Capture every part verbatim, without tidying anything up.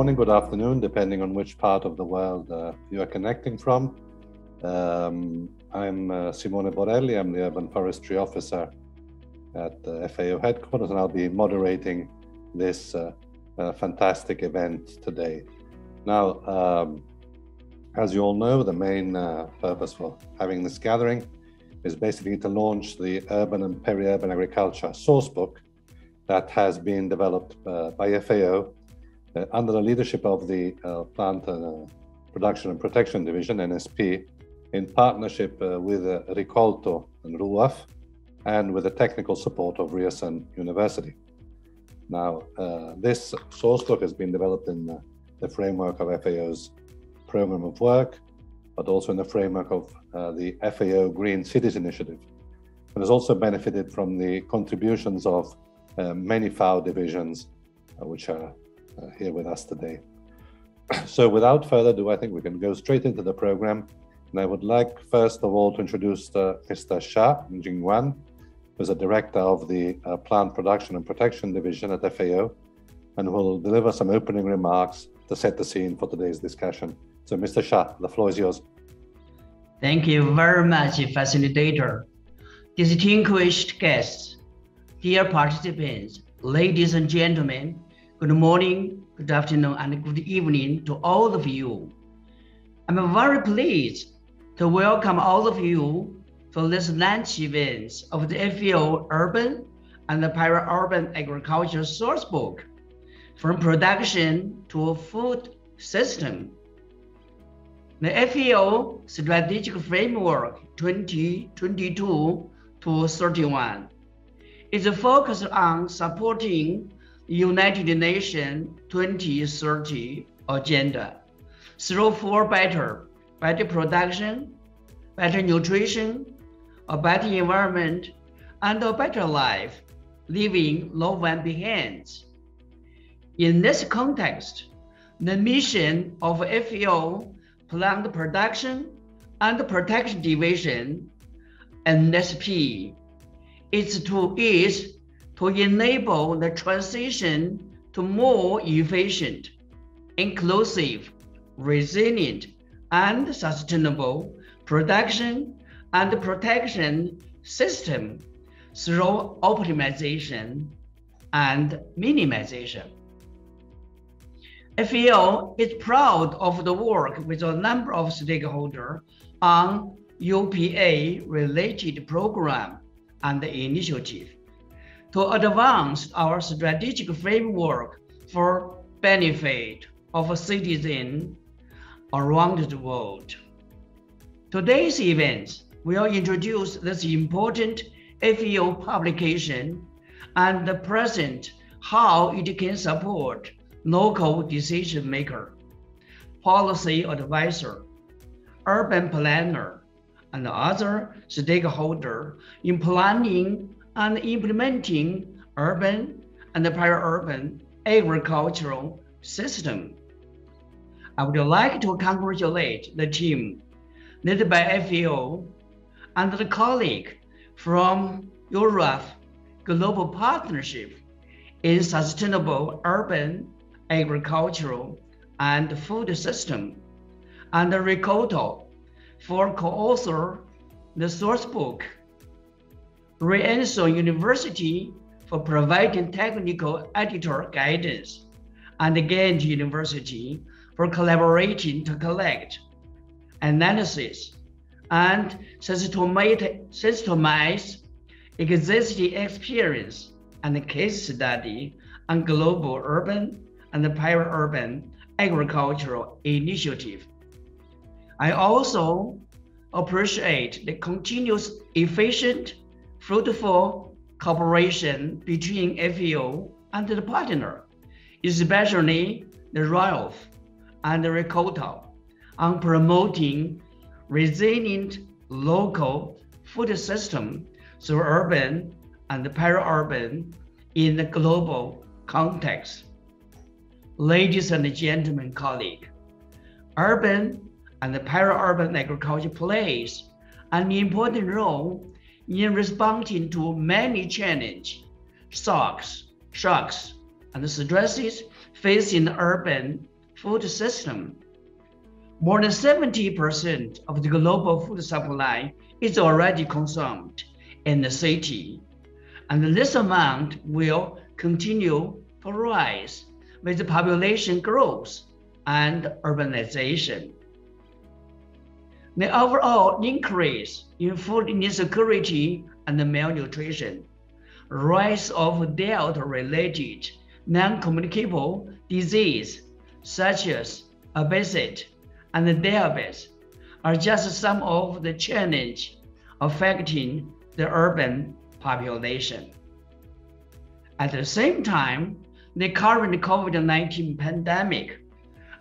morning, good afternoon, depending on which part of the world uh, you are connecting from. Um, I'm uh, Simone Borelli. I'm the Urban Forestry Officer at the F A O headquarters, and I'll be moderating this uh, uh, fantastic event today. Now, um, as you all know, the main uh, purpose for having this gathering is basically to launch the Urban and Peri-Urban Agriculture Sourcebook that has been developed uh, by F A O uh, under the leadership of the uh, Plant uh, Production and Protection Division, N S P, in partnership uh, with uh, Rikolto and R U A F, and with the technical support of Ryerson University. Now, uh, this sourcebook has been developed in the, the framework of F A O's program of work, but also in the framework of uh, the F A O Green Cities Initiative. It has also benefited from the contributions of Uh, many F A O divisions, uh, which are uh, here with us today. So without further ado, I think we can go straight into the program. And I would like, first of all, to introduce uh, Mister Sha Jingwan, who's a director of the uh, Plant Production and Protection Division at F A O, and who will deliver some opening remarks to set the scene for today's discussion. So Mister Sha, the floor is yours. Thank you very much, facilitator. Distinguished guests, dear participants, ladies and gentlemen, good morning, good afternoon, and good evening to all of you. I'm very pleased to welcome all of you to this lunch event of the F A O Urban and the Peri-Urban Agriculture Sourcebook, from production to a food system. The F A O Strategic Framework twenty twenty-two to thirty-one is focused on supporting the United Nations twenty thirty agenda through four better, better production, better nutrition, a better environment, and a better life, leaving no one behind. In this context, the mission of F A O Plant Production and Protection Division, N S P, It's to is to enable the transition to more efficient, inclusive, resilient, and sustainable production and protection system through optimization and minimization. F A O is proud of the work with a number of stakeholders on U P A-related programs and the initiative to advance our strategic framework for benefit of citizens around the world. Today's event will introduce this important F A O publication and present how it can support local decision maker, policy advisor, urban planner, and other stakeholders in planning and implementing urban and peri-urban agricultural system. I would like to congratulate the team led by F A O and the colleague from R U A F Global Partnership in Sustainable Urban Agricultural and Food System and Rikolto for co-author the sourcebook, Rikolto University for providing technical editor guidance, and Gansu University for collaborating to collect, analysis, and systematize existing experience and case study on global urban and peri-urban agricultural initiative. I also appreciate the continuous efficient, fruitful cooperation between F A O and the partner, especially the R U A F and the Rikolto, on promoting resilient local food system through urban and peri-urban in the global context. Ladies and gentlemen, colleagues, urban and the peri-urban agriculture plays an important role in responding to many challenges, shocks, shocks, and stresses fits in the urban food system. More than seventy percent of the global food supply is already consumed in the city, and this amount will continue to rise with the population growth and urbanization. The overall increase in food insecurity and malnutrition, rise of diet-related non-communicable disease such as obesity and diabetes are just some of the challenges affecting the urban population. At the same time, the current COVID nineteen pandemic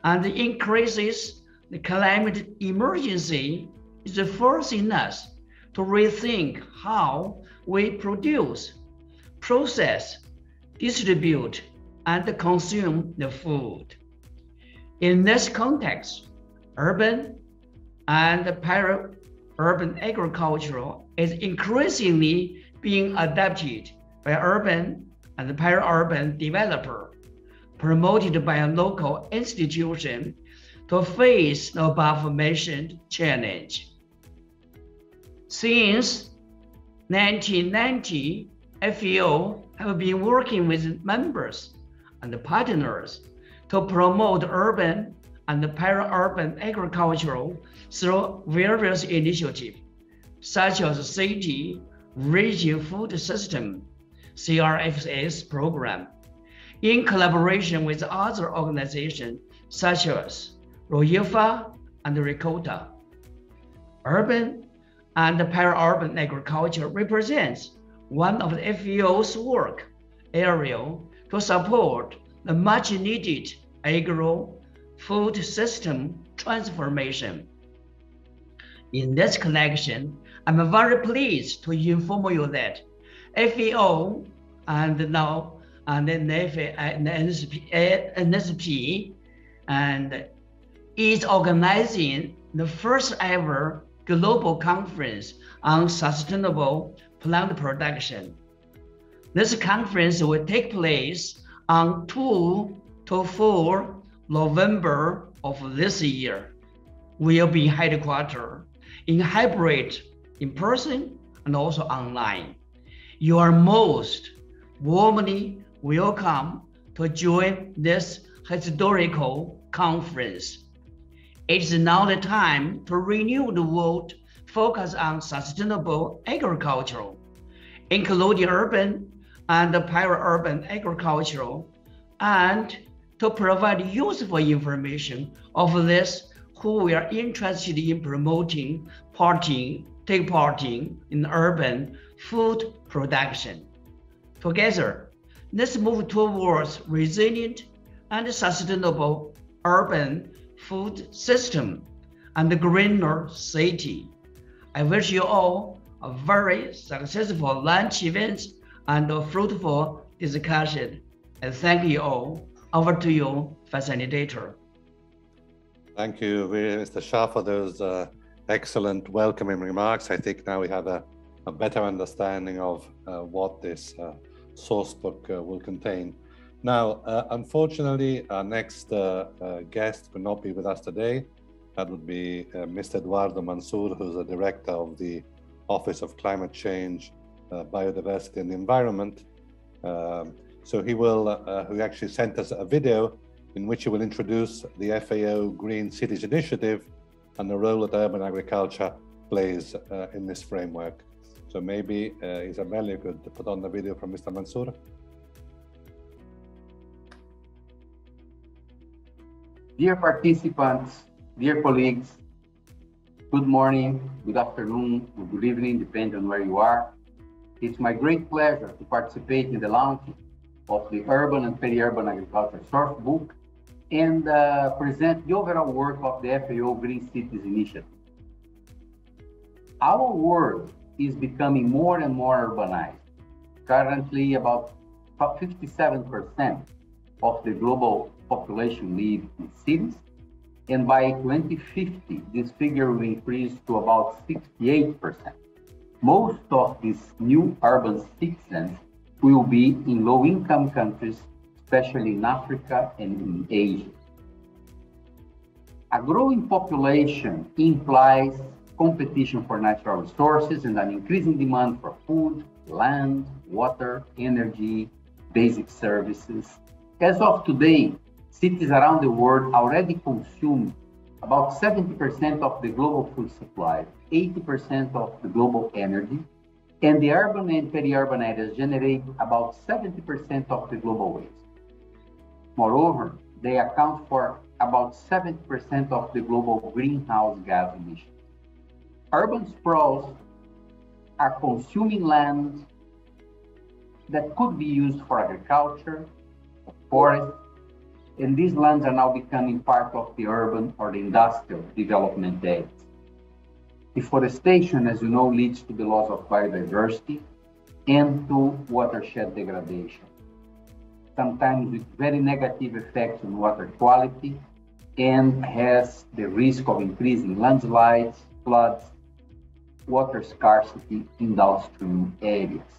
and the increases the climate emergency is forcing us to rethink how we produce, process, distribute, and consume the food. In this context, urban and peri-urban agriculture is increasingly being adapted by urban and peri-urban developers, promoted by a local institution to face the above-mentioned challenge. Since nineteen ninety, F A O have been working with members and partners to promote urban and peri-urban agriculture through various initiatives, such as City Region Food System C R F S program, in collaboration with other organizations such as R U A F and Rikolto. Urban and peri-urban agriculture represents one of the F A O's work area to support the much needed agro-food system transformation. In this connection, I'm very pleased to inform you that F A O and now and then N S P and is organizing the first ever global conference on sustainable plant production. This conference will take place on two to four November of this year. We'll be headquartered in hybrid, in person, and also online. You are most warmly welcome to join this historical conference. It's now the time to renew the world focus on sustainable agriculture, including urban and peri-urban agriculture, and to provide useful information of this who we are interested in promoting, parting, take part in urban food production. Together, let's move towards resilient and sustainable urban food system and greener city. I wish you all a very successful lunch event and a fruitful discussion. And thank you all. Over to you, facilitator. Thank you, Mister Shah, for those uh, excellent welcoming remarks. I think now we have a, a better understanding of uh, what this uh, source book uh, will contain. Now, uh, unfortunately, our next uh, uh, guest could not be with us today. That would be uh, Mister Eduardo Mansour, who's the director of the Office of Climate Change, uh, Biodiversity and the Environment. Um, so he will, uh, he actually sent us a video in which he will introduce the F A O Green Cities Initiative and the role that urban agriculture plays uh, in this framework. So maybe uh, Isabel, you could put on the video from Mister Mansour. Dear participants, dear colleagues, good morning, good afternoon, or good evening, depending on where you are. It's my great pleasure to participate in the launch of the Urban and Peri-Urban Agriculture Source Book and uh, present the overall work of the F A O Green Cities Initiative. Our world is becoming more and more urbanized. Currently, about fifty-seven percent of the global population live in cities. And by twenty fifty, this figure will increase to about sixty-eight percent. Most of these new urban citizens will be in low-income countries especially in Africa and in Asia. A growing population implies competition for natural resources and an increasing demand for food, land, water, energy, basic services. As of today, cities around the world already consume about seventy percent of the global food supply, eighty percent of the global energy, and the urban and peri-urban areas generate about seventy percent of the global waste. Moreover, they account for about seventy percent of the global greenhouse gas emissions. Urban sprawls are consuming land that could be used for agriculture, forest, and these lands are now becoming part of the urban or the industrial development areas. Deforestation, as you know, leads to the loss of biodiversity and to watershed degradation, sometimes with very negative effects on water quality, and has the risk of increasing landslides, floods, water scarcity in downstream areas.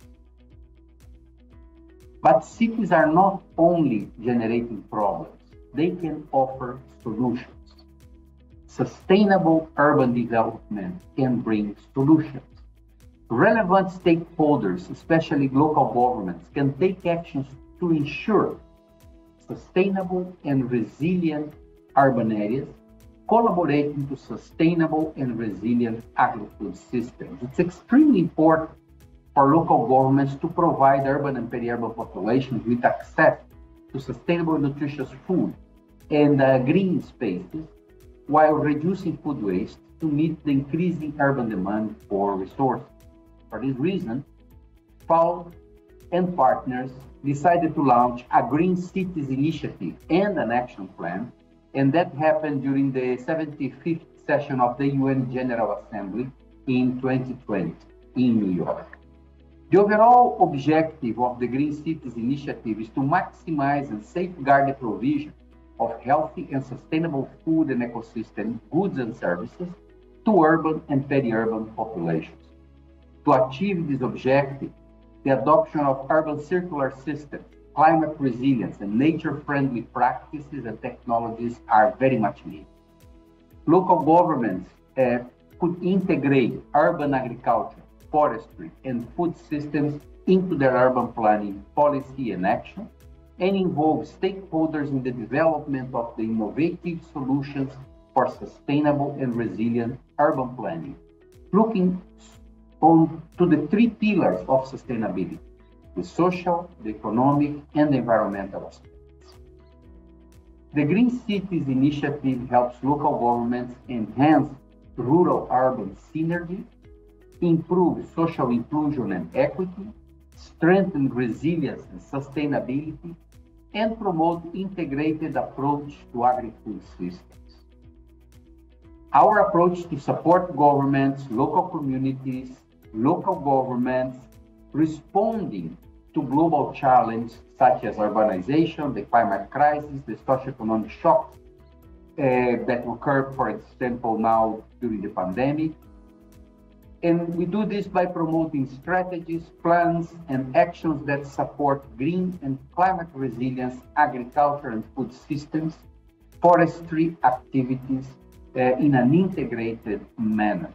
But cities are not only generating problems, they can offer solutions. Sustainable urban development can bring solutions. Relevant stakeholders, especially local governments, can take actions to ensure sustainable and resilient urban areas, collaborating to sustainable and resilient agri-food systems. It's extremely important for local governments to provide urban and peri-urban populations with access to sustainable nutritious food and uh, green spaces, while reducing food waste to meet the increasing urban demand for resources. For this reason, F A O and partners decided to launch a Green Cities initiative and an action plan, and that happened during the seventy-fifth session of the U N General Assembly in twenty twenty in New York. The overall objective of the Green Cities initiative is to maximize and safeguard the provision of healthy and sustainable food and ecosystem goods and services to urban and peri-urban populations. To achieve this objective, the adoption of urban circular systems, climate resilience, and nature-friendly practices and technologies are very much needed. Local governments uh, could integrate urban agriculture, forestry, and food systems into their urban planning, policy, and action, and involve stakeholders in the development of the innovative solutions for sustainable and resilient urban planning, looking on to the three pillars of sustainability: the social, the economic, and the environmental aspects. The Green Cities initiative helps local governments enhance rural-urban synergy, improve social inclusion and equity, strengthen resilience and sustainability, and promote integrated approach to agri-food systems. Our approach to support governments, local communities, local governments responding to global challenges such as urbanization, the climate crisis, the socioeconomic shocks uh, that occurred, for example, now during the pandemic. And we do this by promoting strategies, plans, and actions that support green and climate resilience, agriculture and food systems, forestry activities uh, in an integrated manner.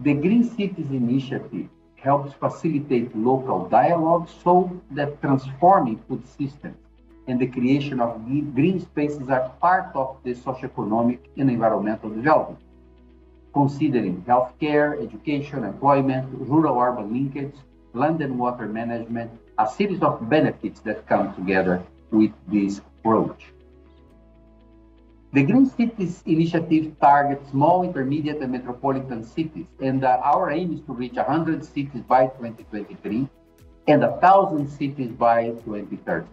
The Green Cities initiative helps facilitate local dialogue so that transforming food systems and the creation of green spaces are part of the socioeconomic and environmental development, considering healthcare, education, employment, rural-urban linkage, land and water management, a series of benefits that come together with this approach. The Green Cities initiative targets small, intermediate, and metropolitan cities, and uh, our aim is to reach one hundred cities by twenty twenty-three and one thousand cities by twenty thirty.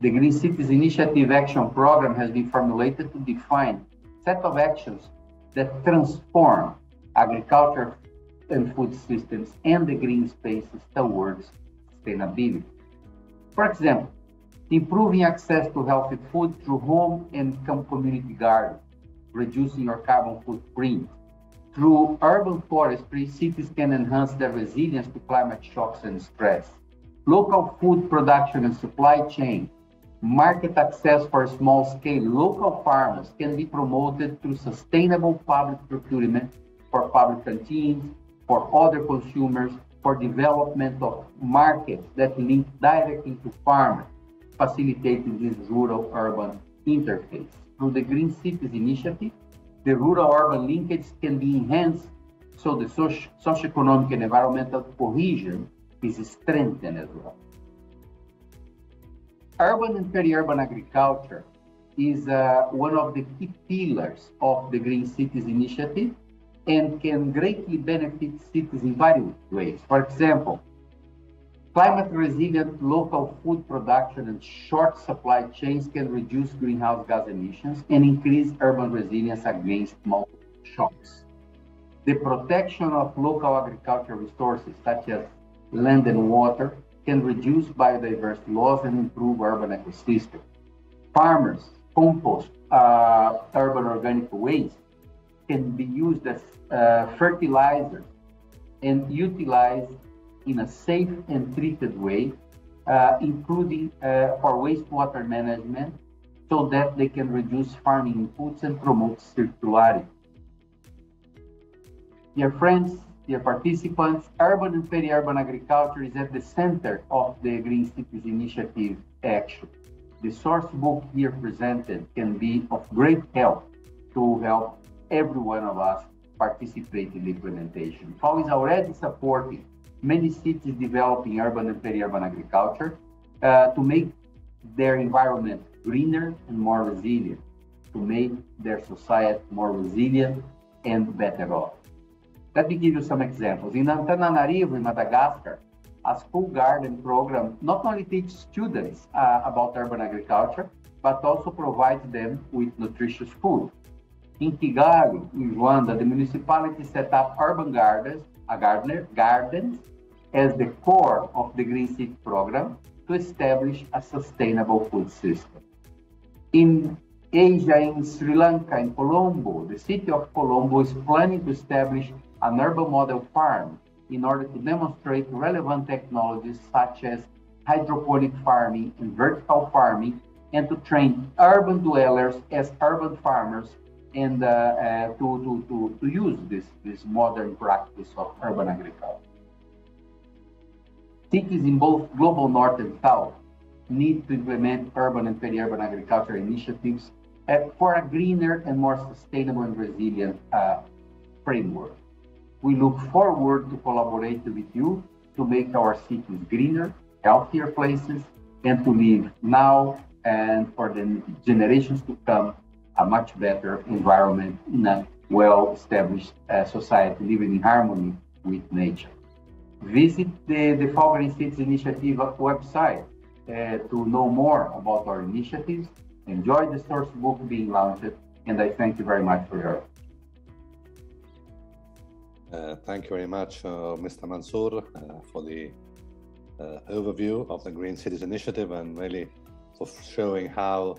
The Green Cities Initiative Action Program has been formulated to define a set of actions that transform agriculture and food systems and the green spaces towards sustainability. For example, improving access to healthy food through home and community gardens, reducing your carbon footprint. Through urban forestry, cities can enhance their resilience to climate shocks and stress. local food production and supply chain, market access for small-scale local farmers can be promoted through sustainable public procurement for public canteens, for other consumers, for development of markets that link directly to farmers, facilitating this rural-urban interface. Through the Green Cities Initiative, the rural-urban linkage can be enhanced so the socioeconomic and environmental cohesion is strengthened as well. Urban and peri-urban agriculture is uh, one of the key pillars of the Green Cities Initiative and can greatly benefit cities in various ways. For example, climate-resilient local food production and short supply chains can reduce greenhouse gas emissions and increase urban resilience against multiple shocks. The protection of local agricultural resources, such as land and water, can reduce biodiversity loss and improve urban ecosystems. Farmers compost uh, urban organic waste can be used as uh, fertilizers and utilized in a safe and treated way, uh, including uh, for wastewater management, so that they can reduce farming inputs and promote circularity. Dear friends, dear participants, urban and peri-urban agriculture is at the center of the Green Cities Initiative action. The source book here presented can be of great help to help every one of us participate in the implementation. FAO is already supporting many cities developing urban and peri-urban agriculture uh, to make their environment greener and more resilient, to make their society more resilient and better off. Let me give you some examples. In Antananarivo, in Madagascar, a school garden program not only teaches students uh, about urban agriculture, but also provides them with nutritious food. In Kigali, in Rwanda, the municipality set up urban gardens, a gardener, gardens as the core of the Green City program to establish a sustainable food system. In Asia, in Sri Lanka, in Colombo, the city of Colombo is planning to establish an urban model farm in order to demonstrate relevant technologies such as hydroponic farming and vertical farming, and to train urban dwellers as urban farmers and uh, uh, to, to, to, to use this, this modern practice of urban agriculture. Cities in both global north and south need to implement urban and peri-urban agriculture initiatives at, for a greener and more sustainable and resilient uh, framework. We look forward to collaborating with you to make our cities greener, healthier places, and to live now and for the generations to come a much better environment in a well-established uh, society, living in harmony with nature. Visit the, the FAO Green Cities Initiative website uh, to know more about our initiatives. Enjoy the source book being launched, and I thank you very much for your help. Uh, thank you very much, uh, Mister Mansour, uh, for the uh, overview of the Green Cities Initiative and really for showing how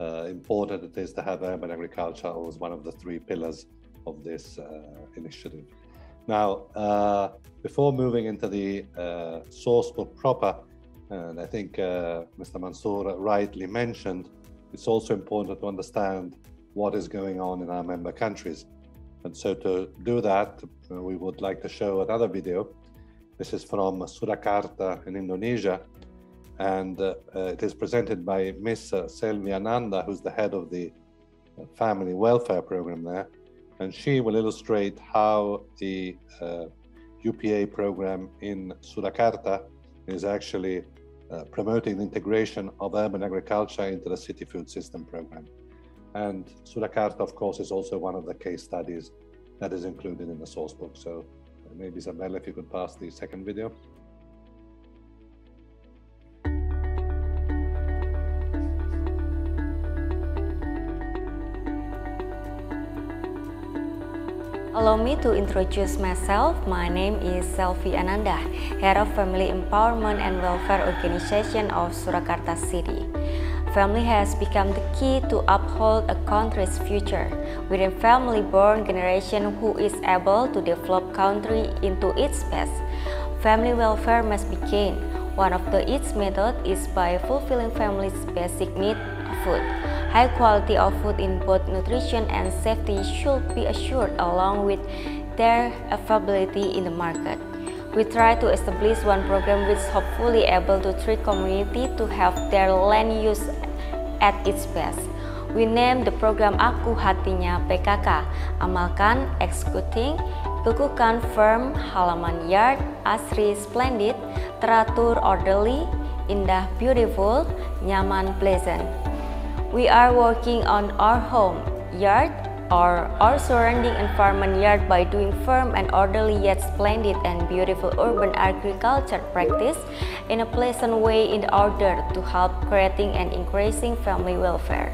uh, important it is to have urban agriculture as one of the three pillars of this uh, initiative. Now, uh, before moving into the uh, source book proper, and I think uh, Mister Mansour rightly mentioned, it's also important to understand what is going on in our member countries. And so to do that, we would like to show another video. This is from Surakarta in Indonesia, and uh, it is presented by Miss Selvi Ananda, who's the head of the family welfare program there. And she will illustrate how the uh, U P A program in Surakarta is actually uh, promoting the integration of urban agriculture into the city food system program. And Surakarta, of course, is also one of the case studies that is included in the source book. So maybe Isabella, if you could pass the second video. Allow me to introduce myself. My name is Selvi Ananda, Head of Family Empowerment and Welfare Organization of Surakarta City. Family has become the key to uphold a country's future, with a family-born generation who is able to develop country into its best. Family welfare must begin One of the its methods is by fulfilling families' basic need of food. High quality of food in both nutrition and safety should be assured along with their availability in the market. We try to establish one program which is hopefully able to treat community to have their land use at its best. We named the program Aku Hatinya P K K, Amalkan, Executing, Kukuhkan Firm, Halaman Yard, Asri Splendid, Teratur Orderly, Indah Beautiful, Nyaman Pleasant. We are working on our home, yard, or our surrounding environment yard by doing firm and orderly yet splendid and beautiful urban agriculture practice in a pleasant way in order to help creating and increasing family welfare.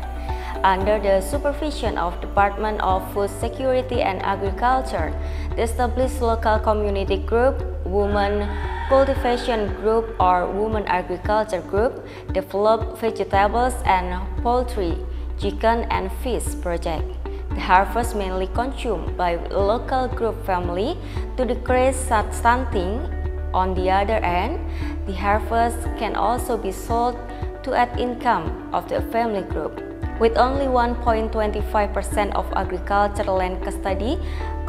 Under the supervision of Department of Food Security and Agriculture, the established local community group, women cultivation group or women agriculture group, developed vegetables and poultry, chicken and fish project. The harvest mainly consumed by local group family to decrease stunting. On the other hand, the harvest can also be sold to add income of the family group. With only one point two five percent of agricultural land custody,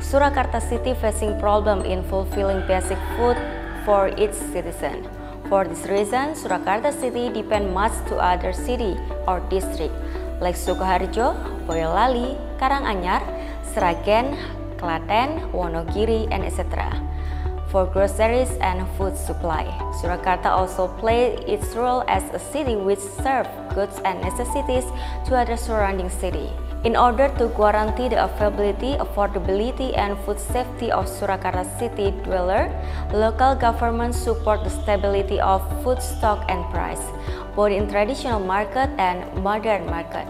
Surakarta City facing problem in fulfilling basic food for its citizen. For this reason, Surakarta City depends much to other city or district like Sukoharjo, Boyolali, Karanganyar, Sragen, Klaten, Wonogiri, and et cetera. For groceries and food supply, Surakarta also plays its role as a city which serves goods and necessities to other surrounding city. In order to guarantee the availability, affordability, and food safety of Surakarta city dweller, local governments support the stability of food stock and price, both in traditional market and modern market.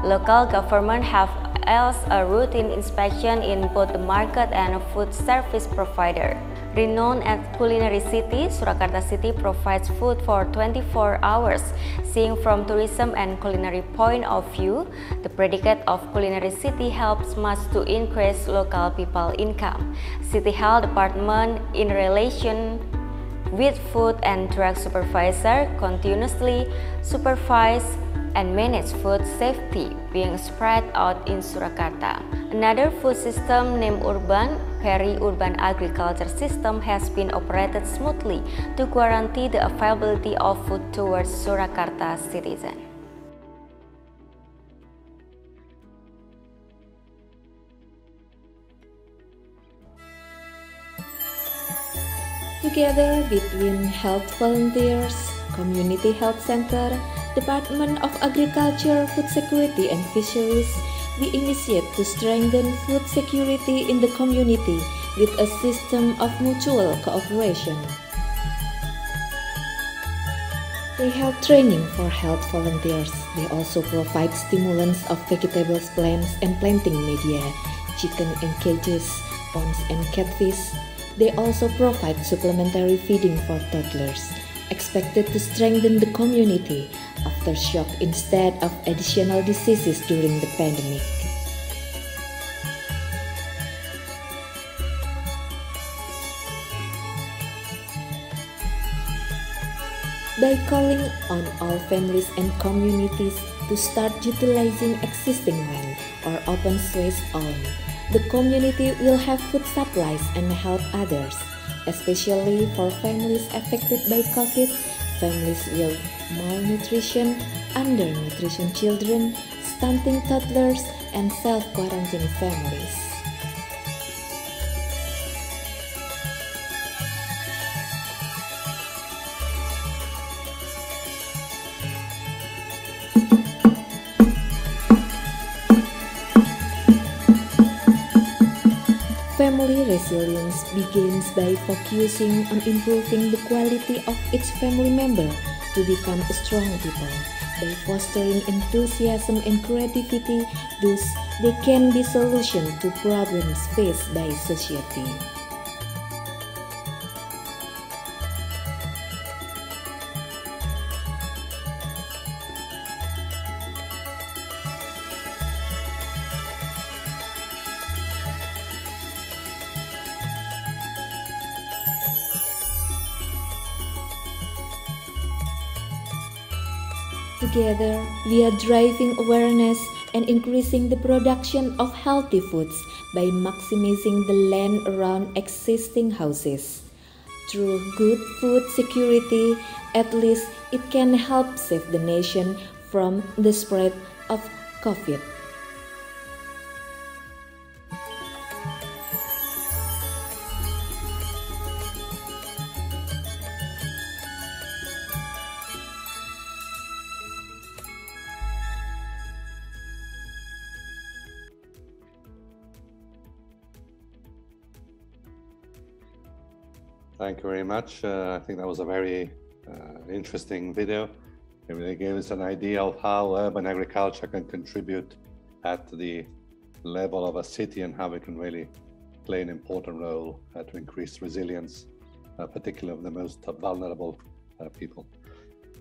Local government have also a routine inspection in both the market and food service provider. Renowned as culinary city, Surakarta City provides food for twenty-four hours. Seeing from tourism and culinary point of view, the predicate of culinary city helps much to increase local people income. City Health Department in relation with food and drug supervisor continuously supervise and manage food safety being spread out in Surakarta. Another food system named Urban Peri-urban agriculture system has been operated smoothly to guarantee the availability of food towards Surakarta citizens. Together between health volunteers, community health center, Department of Agriculture, Food Security and Fisheries, we initiate to strengthen food security in the community with a system of mutual cooperation. They have training for health volunteers. They also provide stimulants of vegetables, plants and planting media, chicken in cages, prawns and catfish. They also provide supplementary feeding for toddlers, expected to strengthen the community after shock instead of additional diseases during the pandemic. By calling on all families and communities to start utilizing existing land or open space owned, the community will have food supplies and help others, especially for families affected by COVID, families with malnutrition, undernutrition children, stunting toddlers, and self-quarantine families. Family resilience begins by focusing on improving the quality of each family member to become strong people by fostering enthusiasm and creativity, thus they can be solution to problems faced by society. Together, we are driving awareness and increasing the production of healthy foods by maximizing the land around existing houses. Through good food security, at least it can help save the nation from the spread of COVID. Thank you very much. Uh, I think that was a very uh, interesting video. It really gave us an idea of how urban agriculture can contribute at the level of a city and how it can really play an important role uh, to increase resilience, uh, particularly of the most vulnerable uh, people.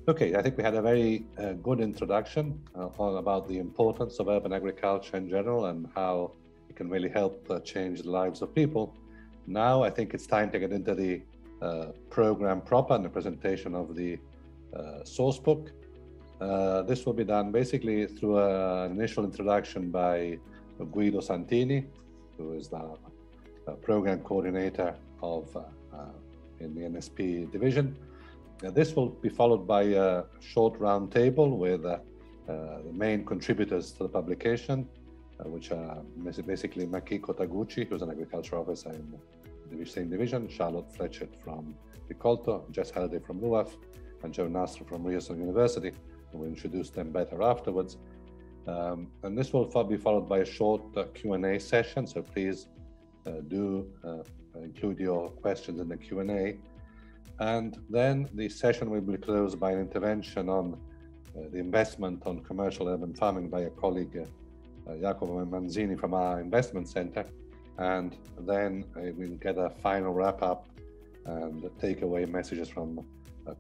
Okay, I think we had a very uh, good introduction uh, all about the importance of urban agriculture in general and how it can really help uh, change the lives of people. Now I think it's time to get into the uh, program proper and the presentation of the uh, source book. Uh, this will be done basically through a, an initial introduction by Guido Santini, who is the uh, program coordinator of uh, uh, in the N S P division. Now, this will be followed by a short round table with uh, uh, the main contributors to the publication, uh, which are basically Makiko Taguchi, who's an agriculture officer in the same division, Charlotte Fletcher from Rikolto, Jess Halliday from R U A F, and Joe Nastro from Toronto University. We'll introduce them better afterwards. Um, and this will be followed by a short uh, Q and A session, so please uh, do uh, include your questions in the Q and A. And then the session will be closed by an intervention on uh, the investment on commercial urban farming by a colleague, uh, Uh, Jacopo Manzini from our investment center, and then uh, we'll get a final wrap-up and takeaway messages from uh,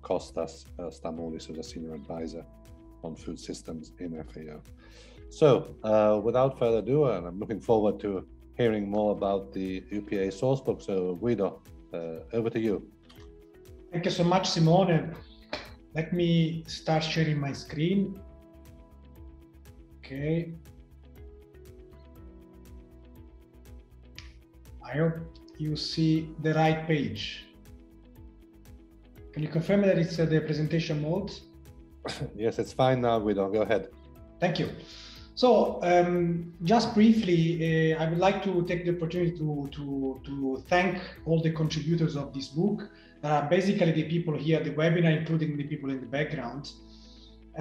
Costas uh, Stamoulis, who's a senior advisor on food systems in F A O. So, uh, without further ado, and I'm looking forward to hearing more about the U P A sourcebook. So, Guido, uh, over to you. Thank you so much, Simone. Let me start sharing my screen. Okay. I hope you see the right page. Can you confirm that it's uh, the presentation mode? Yes, it's fine now, Guido. Go ahead. Thank you. So, um, just briefly, uh, I would like to take the opportunity to, to, to thank all the contributors of this book. Uh, basically, the people here at the webinar, including the people in the background.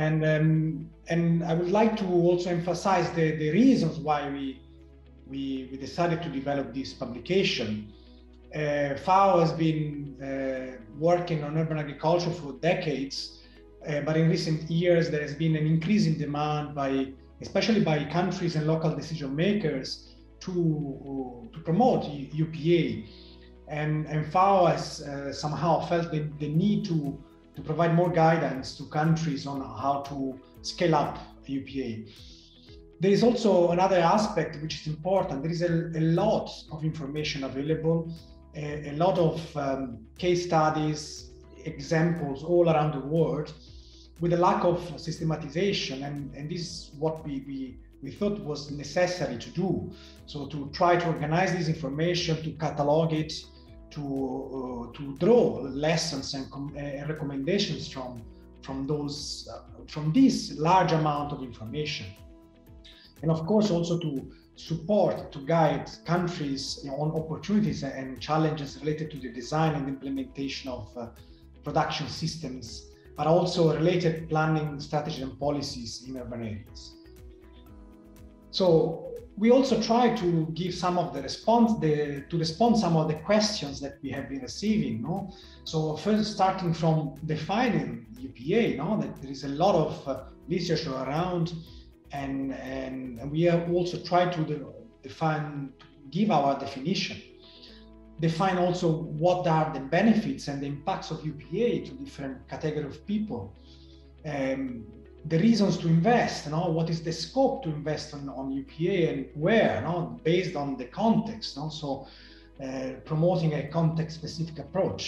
And, um, and I would like to also emphasize the, the reasons why we We, we decided to develop this publication. Uh, F A O has been uh, working on urban agriculture for decades, uh, but in recent years there has been an increase in demand by, especially by countries and local decision makers to, to promote U P A. And, and F A O has uh, somehow felt the, the need to, to provide more guidance to countries on how to scale up U P A. There is also another aspect which is important. There is a, a lot of information available, a, a lot of um, case studies, examples all around the world, with a lack of systematization. And, and this is what we, we, we thought was necessary to do. So to try to organize this information, to catalog it, to, uh, to draw lessons and com uh, recommendations from, from, those, uh, from this large amount of information. And of course, also to support, to guide countries on opportunities and challenges related to the design and implementation of uh, production systems, but also related planning strategies and policies in urban areas. So we also try to give some of the response, the, to respond some of the questions that we have been receiving. No? So first, starting from defining U P A, no? That there is a lot of uh, literature around. And, and, and we have also tried to de define, give our definition, define also what are the benefits and the impacts of U P A to different categories of people, um, the reasons to invest, you know, what is the scope to invest on, on U P A and where, you know, based on the context, you know, so uh, promoting a context-specific approach,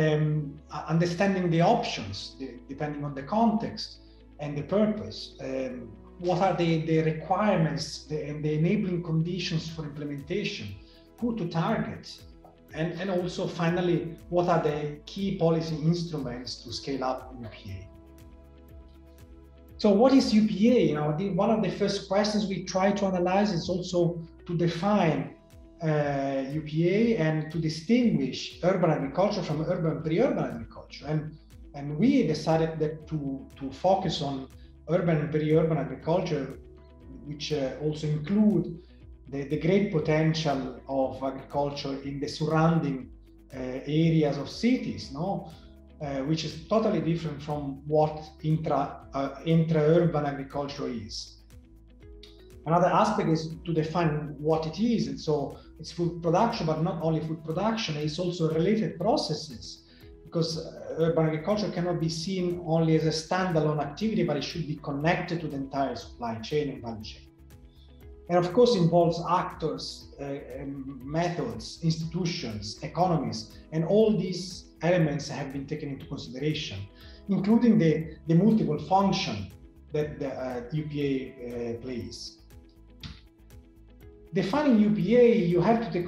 um, understanding the options the, depending on the context, and the purpose. Um, what are the, the requirements the, and the enabling conditions for implementation? Who to target? And, and also, finally, what are the key policy instruments to scale up U P A? So what is U P A? You know, the, one of the first questions we try to analyze is also to define uh, U P A and to distinguish urban agriculture from urban pre-urban agriculture. And, and we decided that to, to focus on urban and pre-urban agriculture, which uh, also include The, the great potential of agriculture in the surrounding uh, areas of cities, no, uh, which is totally different from what intra, uh, intra-urban agriculture is. Another aspect is to define what it is, and so it's food production, but not only food production, it's also related processes, because urban agriculture cannot be seen only as a standalone activity, but it should be connected to the entire supply chain and value chain. And of course, involves actors, uh, methods, institutions, economies, and all these elements have been taken into consideration, including the, the multiple function that the uh, U P A uh, plays. Defining U P A, you have to take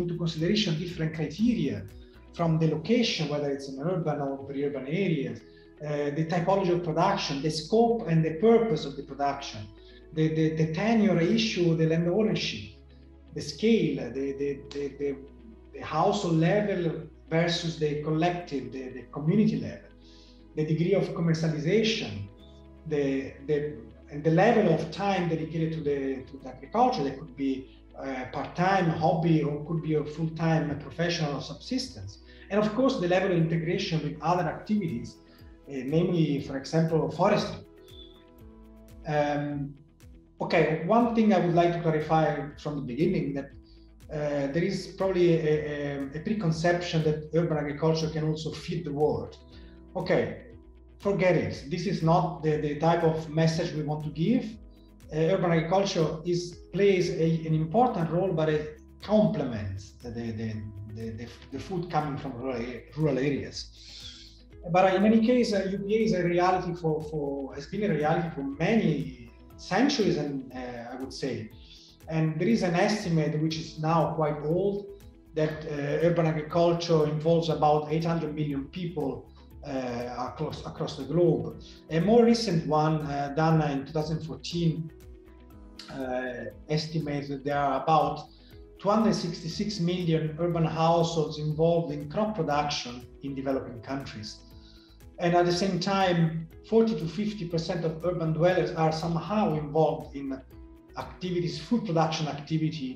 into consideration different criteria, from the location, whether it's an urban or pre-urban area, uh, the typology of production, the scope and the purpose of the production, The, the, the tenure issue, the land ownership, the scale, the, the, the, the, the household level versus the collective, the, the community level, the degree of commercialization, the, the, and the level of time dedicated to the, to the agriculture. That could be uh, part-time, hobby, or could be a full-time professional or subsistence. And of course, the level of integration with other activities, uh, namely, for example, forestry. Um, Okay, one thing I would like to clarify from the beginning, that uh, there is probably a, a, a preconception that urban agriculture can also feed the world. Okay, forget it. This is not the, the type of message we want to give. Uh, urban agriculture is, plays a, an important role, but it complements the, the, the, the, the food coming from rural, rural areas. But in any case, uh, U P A is a reality for, for, has been a reality for many centuries, and uh, I would say, and there is an estimate which is now quite old that uh, urban agriculture involves about eight hundred million people uh, across across the globe. A more recent one uh, done in two thousand fourteen uh, estimates that there are about two hundred sixty-six million urban households involved in crop production in developing countries. And at the same time, forty to fifty percent of urban dwellers are somehow involved in activities, food production activity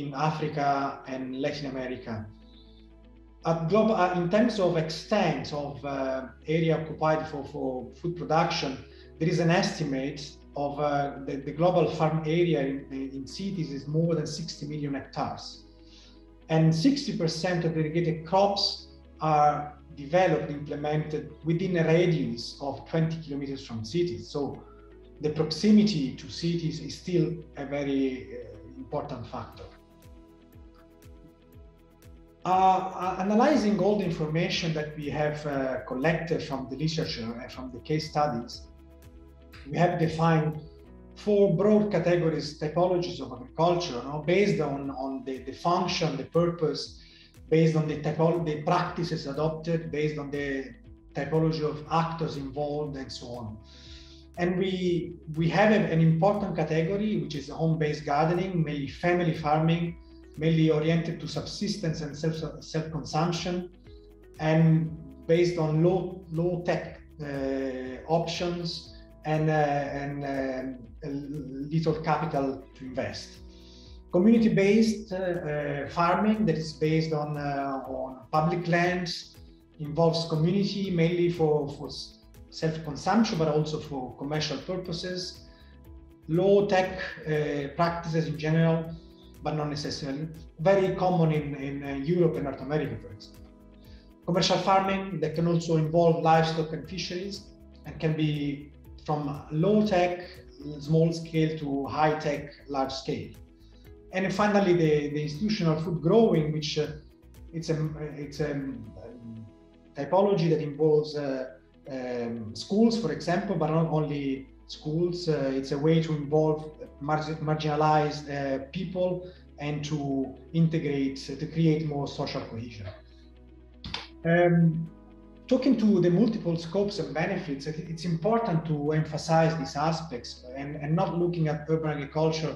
in Africa and Latin America. At global, in terms of extent of uh, area occupied for, for food production, there is an estimate of uh, the, the global farm area in, in cities is more than sixty million hectares. And sixty percent of irrigated crops are developed, implemented within a radius of twenty kilometers from cities. So the proximity to cities is still a very uh, important factor. Uh, uh, analyzing all the information that we have uh, collected from the literature and from the case studies, we have defined four broad categories, typologies of agriculture, no, based on, on the, the function, the purpose, based on the typology, the practices adopted, based on the typology of actors involved, and so on. And we we have a, an important category, which is home-based gardening, mainly family farming, mainly oriented to subsistence and self, self-consumption, and based on low low-tech uh, options and, uh, and uh, little capital to invest. Community-based uh, uh, farming that is based on, uh, on public lands, involves community mainly for, for self-consumption, but also for commercial purposes. Low-tech uh, practices in general, but not necessarily. Very common in, in uh, Europe and North America, for example. Commercial farming that can also involve livestock and fisheries, and can be from low-tech, small-scale to high-tech, large-scale. And finally, the, the institutional food growing, which uh, it's a, it's a um, typology that involves uh, uh, um, schools, for example, but not only schools. Uh, it's a way to involve margin marginalized uh, people and to integrate, uh, to create more social cohesion. Um, Talking to the multiple scopes and benefits, it's important to emphasize these aspects and, and not looking at urban agriculture,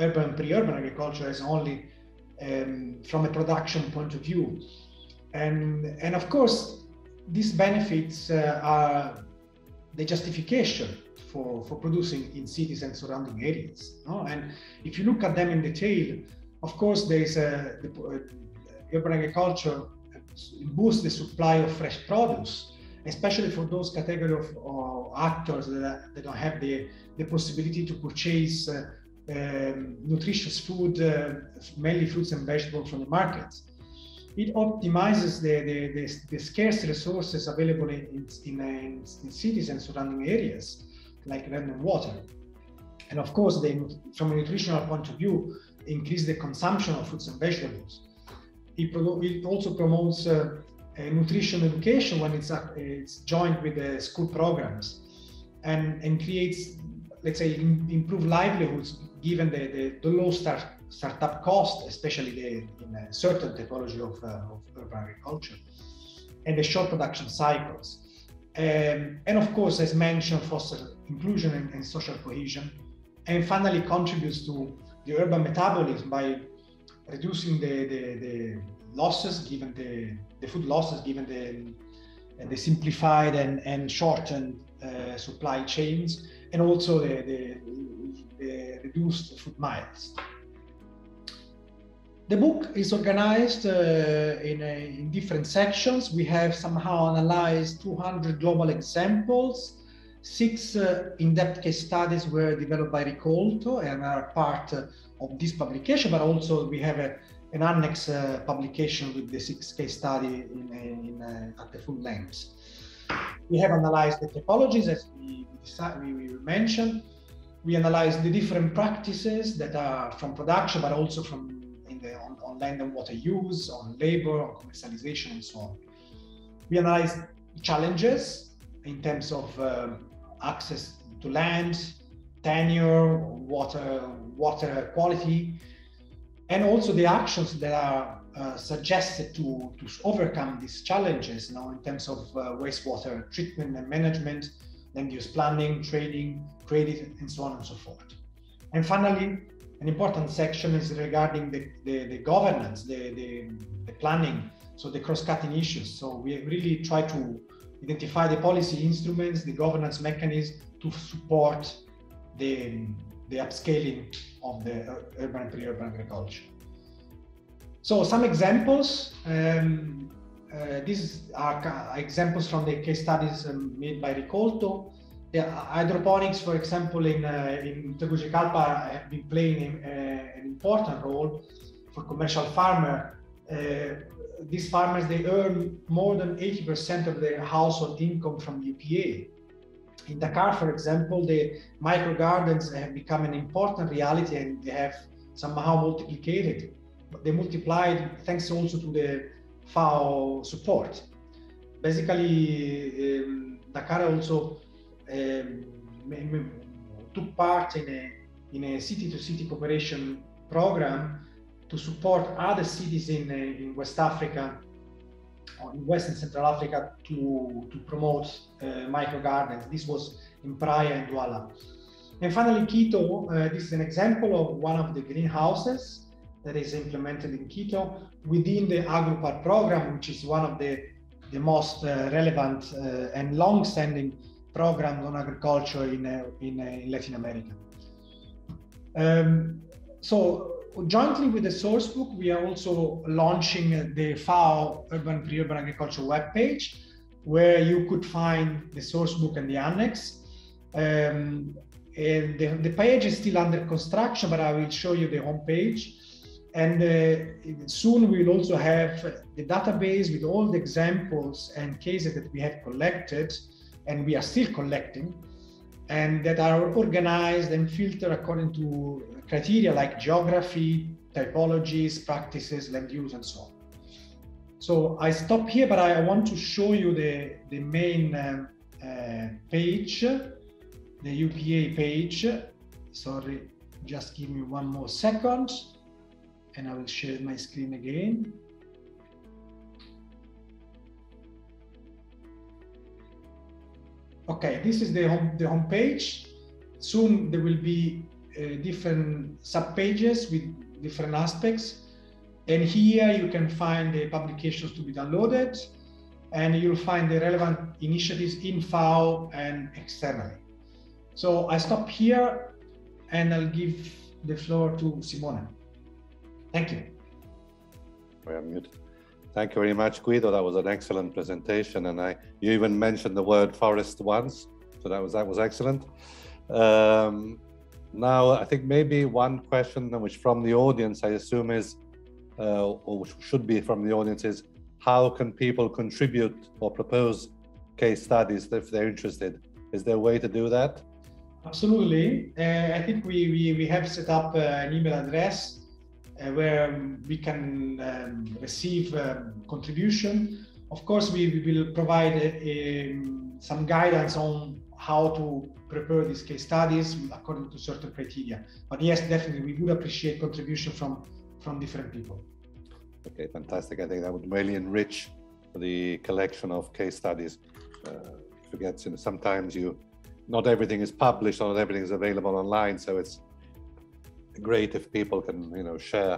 urban pre-urban agriculture as only um, from a production point of view. And, and of course, these benefits uh, are the justification for, for producing in cities and surrounding areas. No? And if you look at them in detail, of course, there is a, the, uh, urban agriculture boost the supply of fresh produce, especially for those category of uh, actors that, are, that don't have the, the possibility to purchase uh, um, nutritious food, uh, mainly fruits and vegetables from the markets. It optimizes the, the, the, the scarce resources available in, in, in, in cities and surrounding areas, like land and water. And of course, they, from a nutritional point of view, increase the consumption of fruits and vegetables. It also promotes uh, nutrition education when it's, uh, it's joined with the school programs, and, and creates, let's say, in, improved livelihoods given the, the, the low start, startup cost, especially the, in a certain technology of, uh, of urban agriculture, and the short production cycles. Um, and of course, as mentioned, fosters inclusion and, and social cohesion, and finally contributes to the urban metabolism by reducing the, the, the losses given the, the food losses given the, the simplified and, and shortened uh, supply chains, and also the, the, the reduced food miles. The book is organized uh, in, a, in different sections. We have somehow analyzed two hundred global examples. Six uh, in-depth case studies were developed by Rikolto and are part uh, of this publication, but also we have a, an annex uh, publication with the six case study in, in, uh, at the full length. We have analyzed the technologies, as we, we, we mentioned. We analyzed the different practices that are from production, but also from in the, on, on land and water use, on labor, on commercialization, and so on. We analyzed challenges in terms of um, access to land, tenure, water, water quality, and also the actions that are uh, suggested to, to overcome these challenges, you know, in terms of uh, wastewater treatment and management, land use planning, trading, credit, and so on and so forth. And finally, an important section is regarding the, the, the governance, the, the, the planning, so the cross-cutting issues. So we really try to identify the policy instruments, the governance mechanisms to support the, the upscaling of the urban and pre-urban agriculture. So some examples, um, uh, these are examples from the case studies um, made by Rikolto. The hydroponics, for example, in, uh, in Tegucigalpa have been playing a, a, an important role for commercial farmer. Uh, These farmers, they earn more than eighty percent of their household income from U P A. In Dakar, for example, the micro gardens have become an important reality, and they have somehow multiplied. They multiplied thanks also to the F A O support. Basically, um, Dakar also um, took part in a in a city-to-city cooperation program to support other cities in, in West Africa, or in West and Central Africa, to, to promote uh, micro gardens. This was in Praia and Douala. And finally, Quito, uh, this is an example of one of the greenhouses that is implemented in Quito within the AgriPart program, which is one of the, the most uh, relevant uh, and long-standing programs on agriculture in, uh, in, uh, in Latin America. Um, so, Jointly with the Sourcebook, we are also launching the F A O Urban Pre-Urban Agriculture webpage, where you could find the Sourcebook and the annex. Um, and the, the page is still under construction, but I will show you the homepage. And uh, soon we will also have the database with all the examples and cases that we have collected, and we are still collecting, and that are organized and filtered according to criteria like geography, typologies, practices, land use, and so on. So I stop here, but I want to show you the, the main um, uh, page, the U P A page. Sorry, just give me one more second and I will share my screen again. Okay, this is the home, the home page. Soon there will be uh, different sub-pages with different aspects. And here you can find the publications to be downloaded, and you'll find the relevant initiatives in F A O and externally. So I stop here and I'll give the floor to Simone. Thank you. We are muted. Thank you very much, Guido. That was an excellent presentation. And I, you even mentioned the word forest once. So that was, that was excellent. Um, now, I think maybe one question which from the audience, I assume is, uh, or which should be from the audience is, how can people contribute or propose case studies if they're interested? Is there a way to do that? Absolutely. Uh, I think we, we, we have set up uh, an email address Uh, where we can um, receive um, contribution. Of course, we, we will provide a, a, some guidance on how to prepare these case studies according to certain criteria. But yes, definitely, we would appreciate contribution from, from different people. Okay, fantastic. I think that would really enrich the collection of case studies. Uh, forget, you know, sometimes you, not everything is published, not everything is available online, so it's great if people can, you know, share.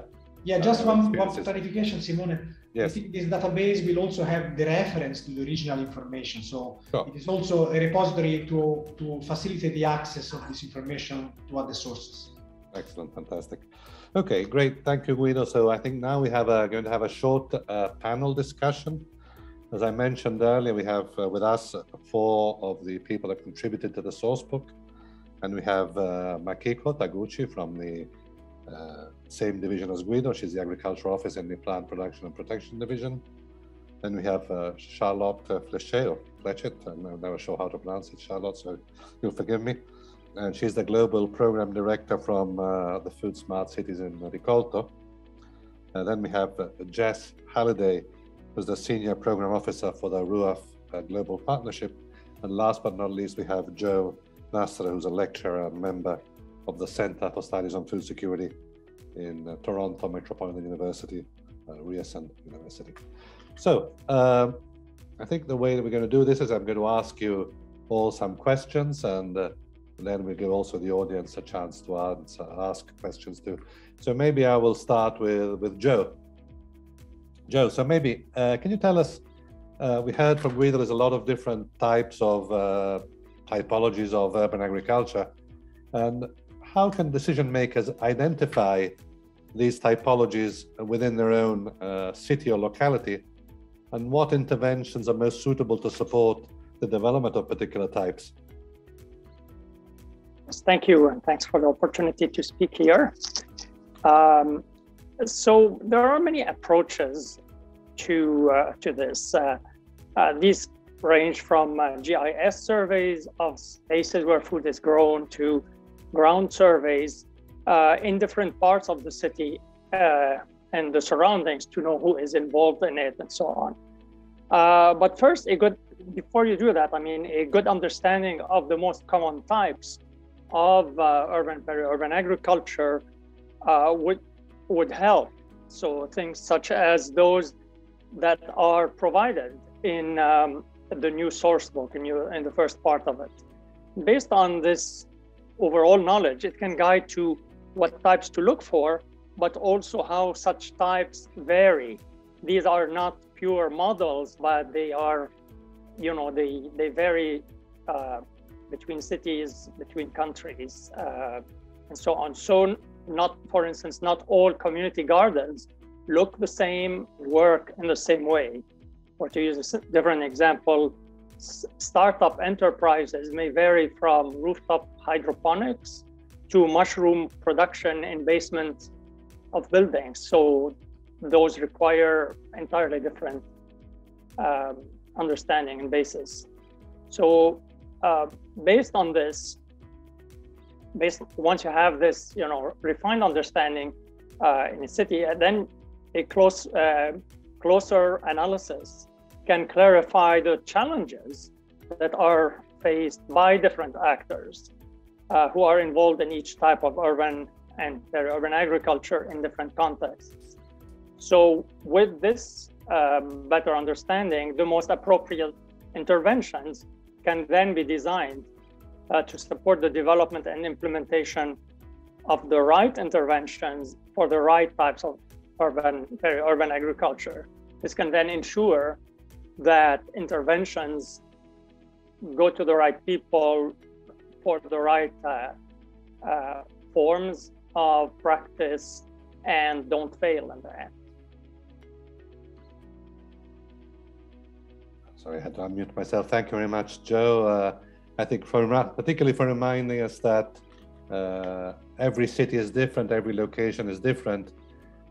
Yeah, just one, one clarification, Simone. Yes. This database will also have the reference to the original information. So sure. It is also a repository to, to facilitate the access of this information to other sources. Excellent, fantastic. Okay, great. Thank you, Guido. So I think now we have a, going to have a short uh, panel discussion. As I mentioned earlier, we have uh, with us four of the people that contributed to the source book. And we have uh, Makiko Taguchi from the uh, same division as Guido. She's the Agriculture Office in the Plant Production and Protection Division. Then we have uh, Charlotte Fletcher. I'm never sure how to pronounce it, Charlotte, so you'll forgive me. And she's the Global Program Director from uh, the Food Smart Cities in Rikolto. And then we have uh, Jess Halliday, who's the Senior Program Officer for the R U A F uh, Global Partnership. And last but not least, we have Joe Nastro, who's a lecturer and member of the Center for Studies on Food Security in uh, Toronto Metropolitan University, uh, U N University. So um, I think the way that we're going to do this is I'm going to ask you all some questions, and uh, then we give also the audience a chance to answer, ask questions too. So maybe I will start with, with Joe. Joe, so maybe uh, can you tell us, uh, we heard from Guido there's a lot of different types of uh, typologies of urban agriculture, and how can decision makers identify these typologies within their own uh, city or locality, and what interventions are most suitable to support the development of particular types? Yes, thank you, and thanks for the opportunity to speak here. Um, so there are many approaches to uh, to this. Uh, uh, these range from uh, G I S surveys of spaces where food is grown to ground surveys uh, in different parts of the city uh, and the surroundings to know who is involved in it and so on. Uh, but first, a good before you do that, I mean, a good understanding of the most common types of uh, urban peri-urban agriculture uh, would would help. So things such as those that are provided in um, the new source book in, your, in the first part of it. Based on this overall knowledge, it can guide to what types to look for, but also how such types vary. These are not pure models, but they are, you know, they, they vary uh, between cities, between countries, uh, and so on. So not, for instance, not all community gardens look the same, work in the same way. Or to use a different example, startup enterprises may vary from rooftop hydroponics to mushroom production in basements of buildings. So those require entirely different um, understanding and basis. So uh, based on this, based once you have this, you know, refined understanding uh, in a city, and then a close. Uh, Closer analysis can clarify the challenges that are faced by different actors uh, who are involved in each type of urban and urban agriculture in different contexts. So with this um, better understanding, the most appropriate interventions can then be designed uh, to support the development and implementation of the right interventions for the right types of urban, peri-urban agriculture. This can then ensure that interventions go to the right people for the right uh, uh, forms of practice and don't fail in the end. Sorry, I had to unmute myself. Thank you very much, Joe. Uh, I think for, particularly for reminding us that uh, every city is different, every location is different,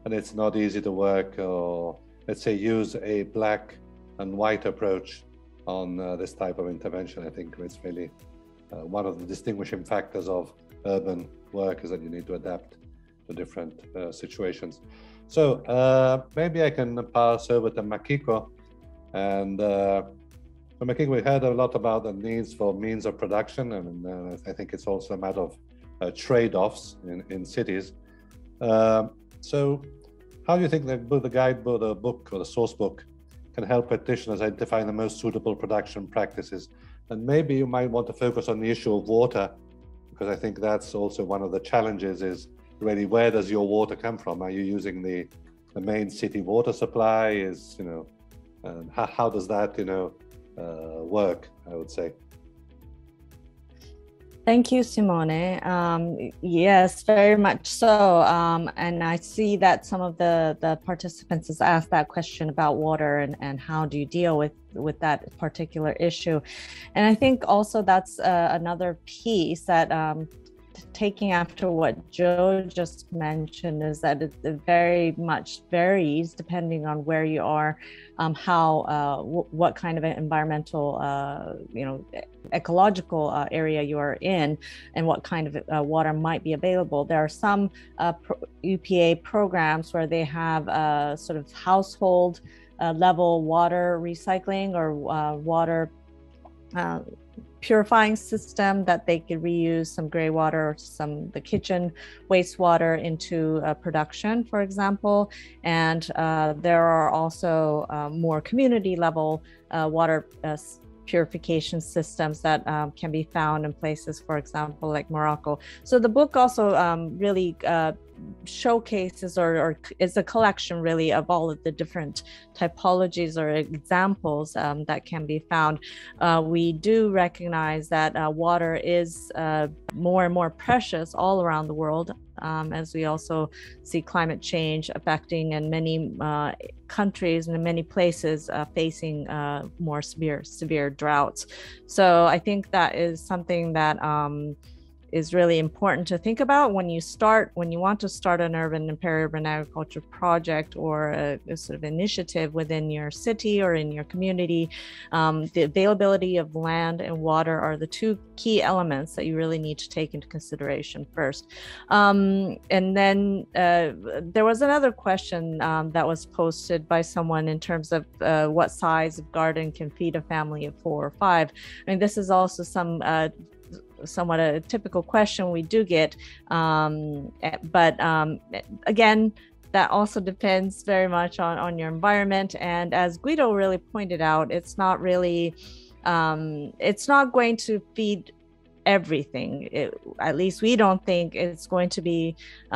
and it's not easy to work or, let's say, use a black and white approach on uh, this type of intervention. I think it's really uh, one of the distinguishing factors of urban work is that you need to adapt to different uh, situations. So uh, maybe I can pass over to Makiko. And uh, so Makiko, we heard a lot about the needs for means of production. And uh, I think it's also a matter of uh, trade-offs in, in cities. Uh, so how do you think that the guidebook, the book or the source book can help practitioners identify the most suitable production practices? And maybe you might want to focus on the issue of water, because I think that's also one of the challenges is really, where does your water come from? Are you using the, the main city water supply? Is, you know, um, how, how does that, you know, uh, work, I would say. Thank you, Simone. Um, yes, very much so. Um, and I see that some of the, the participants has asked that question about water and, and how do you deal with, with that particular issue. And I think also that's uh, another piece that um, taking after what Joe just mentioned is that it very much varies depending on where you are, um, how, uh, w what kind of an environmental, uh, you know, ecological uh, area you are in, and what kind of uh, water might be available. There are some uh, pro U P A programs where they have uh, sort of household uh, level water recycling or uh, water Uh, purifying system that they could reuse some gray water or some the kitchen wastewater into uh, production, for example. And uh, there are also uh, more community level uh, water uh, purification systems that um, can be found in places, for example, like Morocco. So the book also um, really uh, showcases or, or is a collection really of all of the different typologies or examples um, that can be found. Uh, we do recognize that uh, water is uh, more and more precious all around the world, um, as we also see climate change affecting in many uh, countries and in many places uh, facing uh, more severe, severe droughts. So I think that is something that um, is really important to think about when you start, when you want to start an urban and peri-urban agriculture project or a, a sort of initiative within your city or in your community. Um, the availability of land and water are the two key elements that you really need to take into consideration first. Um, and then uh, there was another question um, that was posted by someone in terms of uh, what size of garden can feed a family of four or five. I mean, this is also some uh, somewhat a typical question we do get, um, but um, again, that also depends very much on, on your environment. And as Guido really pointed out, it's not really, um, it's not going to feed everything. It, at least we don't think it's going to be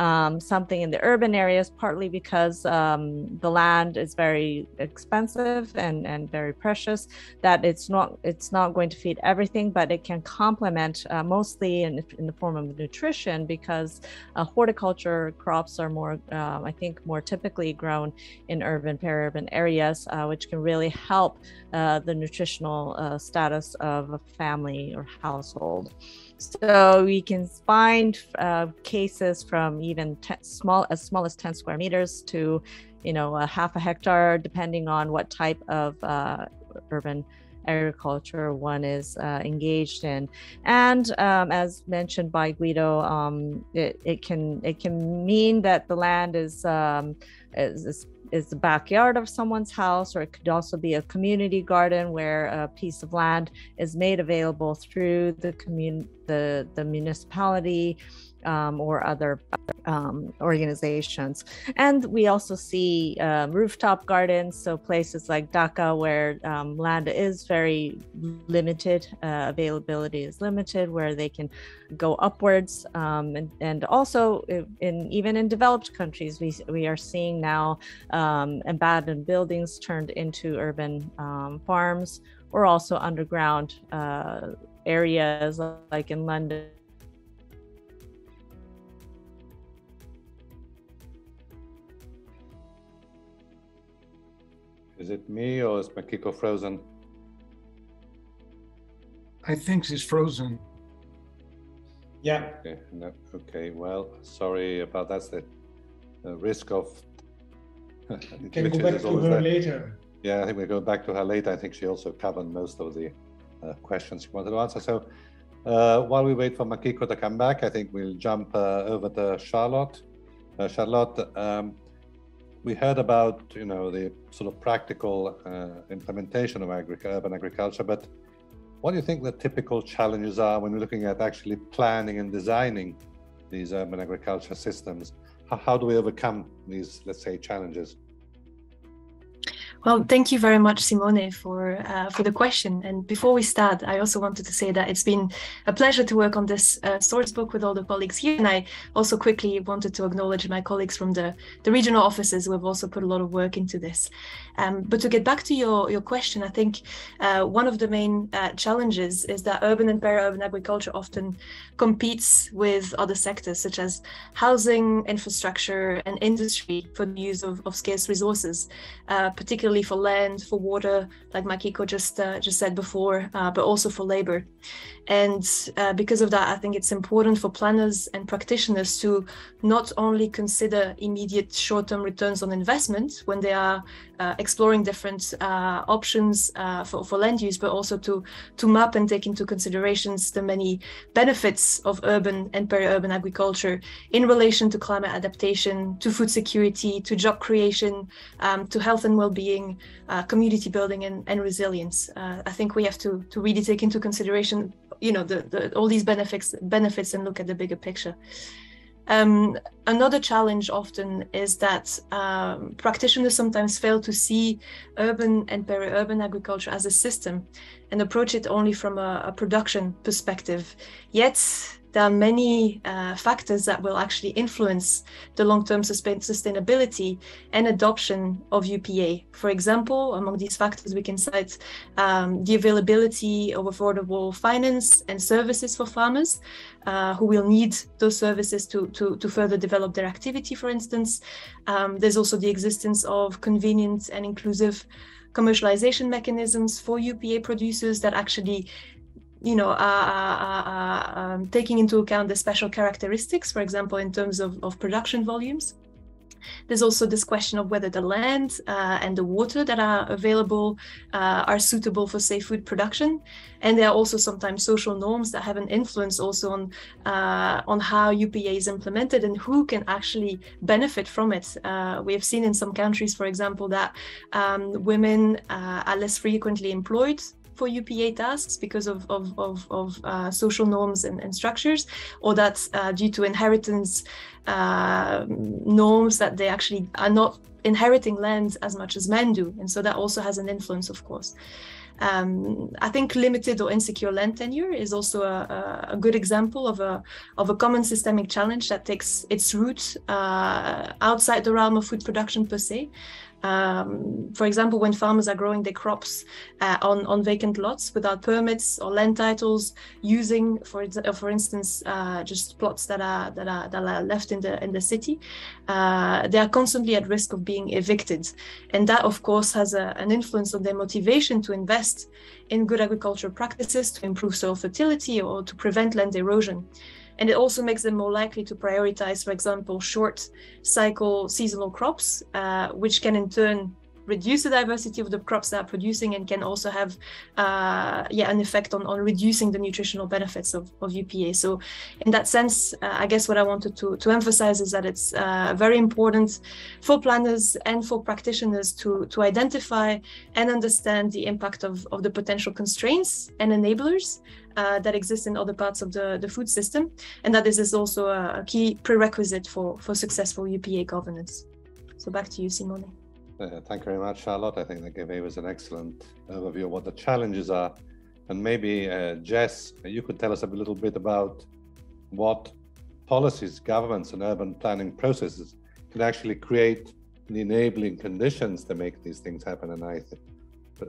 um, something in the urban areas, partly because um, the land is very expensive and, and very precious, that it's not, it's not going to feed everything, but it can complement uh, mostly in, in the form of nutrition, because uh, horticulture crops are more, uh, I think, more typically grown in urban, peri-urban areas, uh, which can really help uh, the nutritional uh, status of a family or household. So we can find uh, cases from even small, as small as ten square meters to, you know, a half a hectare, depending on what type of uh, urban agriculture one is uh, engaged in. And um, as mentioned by Guido, um, it, it can it can mean that the land is, um, is, is is the backyard of someone's house, or it could also be a community garden where a piece of land is made available through the commun the, the municipality um, or other um, organizations. And we also see uh, rooftop gardens, so places like Dakar where um, land is very limited, uh, availability is limited, where they can go upwards. Um, and, and also in even in developed countries, we, we are seeing now um, abandoned buildings turned into urban um, farms, or also underground uh, areas like in London. Is it me or is Makiko frozen? I think she's frozen. Yeah. Okay, no, okay. Well, sorry about that. That's the, the risk of... You can go back to her there. Later. Yeah, I think we go back to her later. I think she also covered most of the uh, questions she wanted to answer. So uh, while we wait for Makiko to come back, I think we'll jump uh, over to Charlotte. Uh, Charlotte, um, we heard about, you know, the sort of practical uh, implementation of agri urban agriculture, but what do you think the typical challenges are when we're looking at actually planning and designing these urban agriculture systems? How, how do we overcome these, let's say, challenges? Well, thank you very much, Simone, for uh, for the question. And before we start, I also wanted to say that it's been a pleasure to work on this uh, source book with all the colleagues here. And I also quickly wanted to acknowledge my colleagues from the, the regional offices who have also put a lot of work into this. Um, but to get back to your, your question, I think uh, one of the main uh, challenges is that urban and para-urban agriculture often competes with other sectors, such as housing, infrastructure, and industry for the use of, of scarce resources, uh, particularly for land, for water, like Makiko just uh, just said before, uh, but also for labor. And uh, because of that, I think it's important for planners and practitioners to not only consider immediate short-term returns on investment when they are uh, exploring different uh, options uh, for, for land use, but also to, to map and take into considerations the many benefits of urban and peri-urban agriculture in relation to climate adaptation, to food security, to job creation, um, to health and well-being, Uh, community building and, and resilience. Uh, I think we have to, to really take into consideration, you know, the, the, all these benefits, benefits and look at the bigger picture. Um, another challenge often is that um, practitioners sometimes fail to see urban and peri-urban agriculture as a system and approach it only from a, a production perspective. Yet, there are many uh, factors that will actually influence the long-term sustainability and adoption of U P A. For example, among these factors, we can cite um, the availability of affordable finance and services for farmers uh, who will need those services to, to, to further develop their activity, for instance. Um, there's also the existence of convenient and inclusive commercialization mechanisms for U P A producers that actually you know, uh, uh, uh, um, taking into account the special characteristics, for example, in terms of, of production volumes. There's also this question of whether the land uh, and the water that are available uh, are suitable for, say, food production. And there are also sometimes social norms that have an influence also on, uh, on how U P A is implemented and who can actually benefit from it. Uh, we have seen in some countries, for example, that um, women uh, are less frequently employed for U P A tasks because of, of, of, of uh, social norms and, and structures, or that's uh, due to inheritance uh, norms that they actually are not inheriting land as much as men do. And so that also has an influence, of course. Um, I think limited or insecure land tenure is also a, a good example of a, of a common systemic challenge that takes its root uh, outside the realm of food production per se. Um, for example, when farmers are growing their crops uh, on, on vacant lots without permits or land titles, using, for, for instance, uh, just plots that are, that are, that are left in the, in the city, uh, they are constantly at risk of being evicted. And that, of course, has a, an influence on their motivation to invest in good agricultural practices to improve soil fertility or to prevent land erosion. And it also makes them more likely to prioritize, for example, short cycle seasonal crops, uh, which can in turn reduce the diversity of the crops that are producing, and can also have uh, yeah, an effect on, on reducing the nutritional benefits of, of U P A. So in that sense, uh, I guess what I wanted to, to emphasize is that it's uh, very important for planners and for practitioners to, to identify and understand the impact of, of the potential constraints and enablers uh, that exist in other parts of the, the food system, and that this is also a key prerequisite for, for successful U P A governance. So back to you, Simone. Uh, thank you very much, Charlotte. I think that gave us an excellent overview of what the challenges are. And maybe, uh, Jess, you could tell us a little bit about what policies, governments, and urban planning processes can actually create the enabling conditions to make these things happen. And I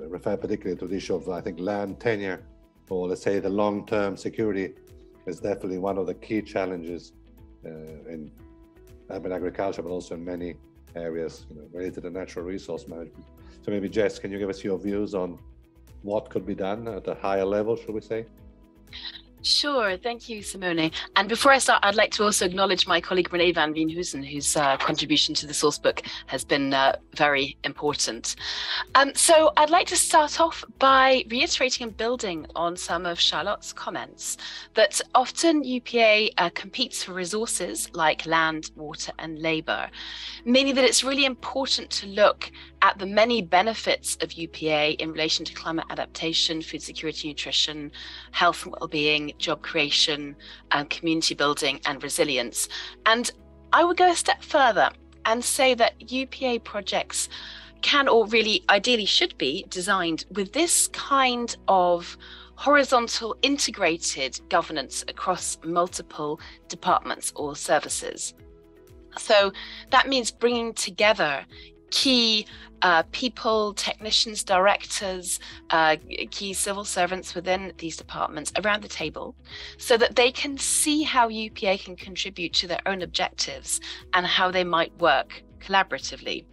refer particularly to the issue of, I think, land tenure, or let's say the long-term security is definitely one of the key challenges uh, in urban agriculture, but also in many areas you know, related to natural resource management. So maybe, Jess, can you give us your views on what could be done at a higher level, shall we say? Sure, thank you, Simone. And before I start, I'd like to also acknowledge my colleague Renee van Veenhuizen, whose uh, contribution to the sourcebook has been uh, very important. Um, so I'd like to start off by reiterating and building on some of Charlotte's comments, that often U P A uh, competes for resources like land, water, and labour, meaning that it's really important to look at the many benefits of U P A in relation to climate adaptation, food security, nutrition, health and well-being, job creation, um, community building and resilience. And I would go a step further and say that U P A projects can, or really ideally should be, designed with this kind of horizontal integrated governance across multiple departments or services. So that means bringing together key uh, people, technicians, directors, uh, key civil servants within these departments around the table, so that they can see how U P A can contribute to their own objectives and how they might work collaboratively.